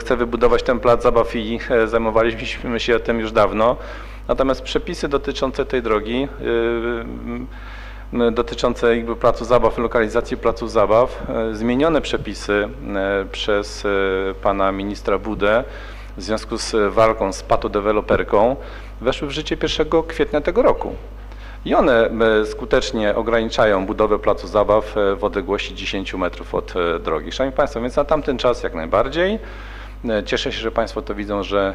chcę wybudować ten plac zabaw i zajmowaliśmy się tym już dawno, natomiast przepisy dotyczące tej drogi, dotyczące jakby placu zabaw, lokalizacji placów zabaw, zmienione przepisy przez pana ministra Budę w związku z walką z patodeweloperką weszły w życie pierwszego kwietnia tego roku. I one skutecznie ograniczają budowę placu zabaw w odległości dziesięciu metrów od drogi. Szanowni Państwo, więc na tamten czas jak najbardziej. Cieszę się, że Państwo to widzą, że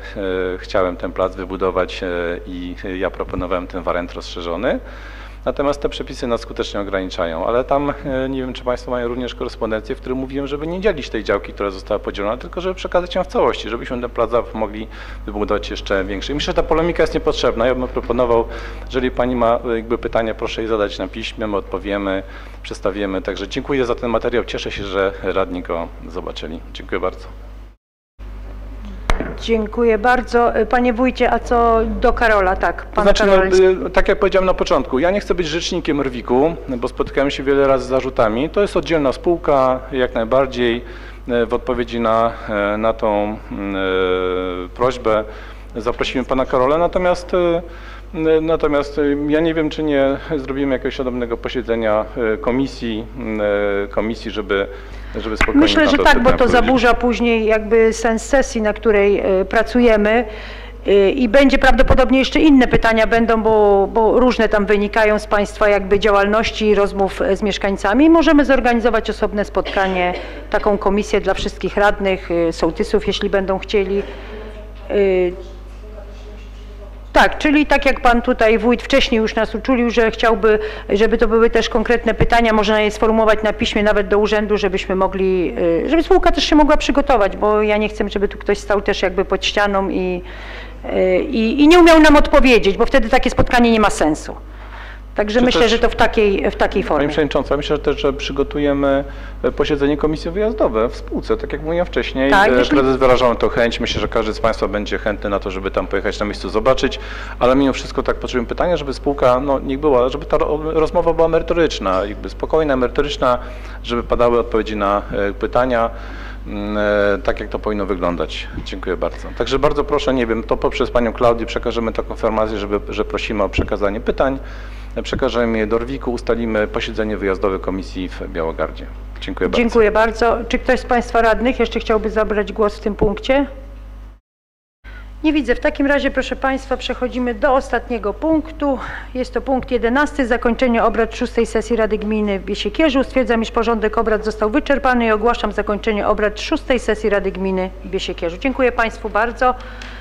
chciałem ten plac wybudować i ja proponowałem ten wariant rozszerzony. Natomiast te przepisy nas skutecznie ograniczają, ale tam nie wiem, czy Państwo mają również korespondencję, w której mówiłem, żeby nie dzielić tej działki, która została podzielona, tylko żeby przekazać ją w całości, żebyśmy ten plac zabaw mogli wybudować jeszcze większy. I myślę, że ta polemika jest niepotrzebna. Ja bym proponował, jeżeli Pani ma jakby pytania, proszę je zadać na piśmie, my odpowiemy, przedstawimy. Także dziękuję za ten materiał, cieszę się, że radni go zobaczyli. Dziękuję bardzo. Dziękuję bardzo. Panie Wójcie, a co do Karola, tak, pan to znaczy, no, tak jak powiedziałem na początku, ja nie chcę być rzecznikiem Rwiku, bo spotykałem się wiele razy z zarzutami. To jest oddzielna spółka, jak najbardziej w odpowiedzi na, na tą e, prośbę zaprosimy pana Karola, natomiast Natomiast ja nie wiem, czy nie zrobimy jakiegoś odrębnego posiedzenia komisji, komisji, żeby, żeby spokojnie... Myślę, że tak, bo to zaburza później jakby sens sesji, na której pracujemy i będzie prawdopodobnie jeszcze inne pytania będą, bo, bo różne tam wynikają z Państwa jakby działalności i rozmów z mieszkańcami. Możemy zorganizować osobne spotkanie, taką komisję dla wszystkich radnych, sołtysów, jeśli będą chcieli. Tak, czyli tak jak Pan tutaj Wójt wcześniej już nas uczulił, że chciałby, żeby to były też konkretne pytania, można je sformułować na piśmie nawet do urzędu, żebyśmy mogli, żeby spółka też się mogła przygotować, bo ja nie chcę, żeby tu ktoś stał też jakby pod ścianą i, i, i nie umiał nam odpowiedzieć, bo wtedy takie spotkanie nie ma sensu. Także czy myślę, też, że to w takiej, w takiej formie. Pani Przewodnicząca, myślę że też, że przygotujemy posiedzenie komisji wyjazdowe w spółce, tak jak mówiłem wcześniej. Tak, jeśli... Prezes wyrażał to chęć, myślę, że każdy z Państwa będzie chętny na to, żeby tam pojechać na miejscu zobaczyć, ale mimo wszystko tak potrzebujemy pytania, żeby spółka, no niech była, żeby ta rozmowa była merytoryczna, jakby spokojna, merytoryczna, żeby padały odpowiedzi na pytania. Tak jak to powinno wyglądać. Dziękuję bardzo. Także bardzo proszę, nie wiem, to poprzez Panią Klaudię przekażemy taką informację, żeby, że prosimy o przekazanie pytań. Przekażemy je do Rwiku, ustalimy posiedzenie wyjazdowe komisji w Białogardzie. Dziękuję bardzo. Dziękuję bardzo. Czy ktoś z Państwa radnych jeszcze chciałby zabrać głos w tym punkcie? Nie widzę. W takim razie, proszę Państwa, przechodzimy do ostatniego punktu. Jest to punkt jedenasty. Zakończenie obrad szóstej sesji Rady Gminy w Biesiekierzu. Stwierdzam, iż porządek obrad został wyczerpany i ogłaszam zakończenie obrad szóstej sesji Rady Gminy w Biesiekierzu. Dziękuję Państwu bardzo.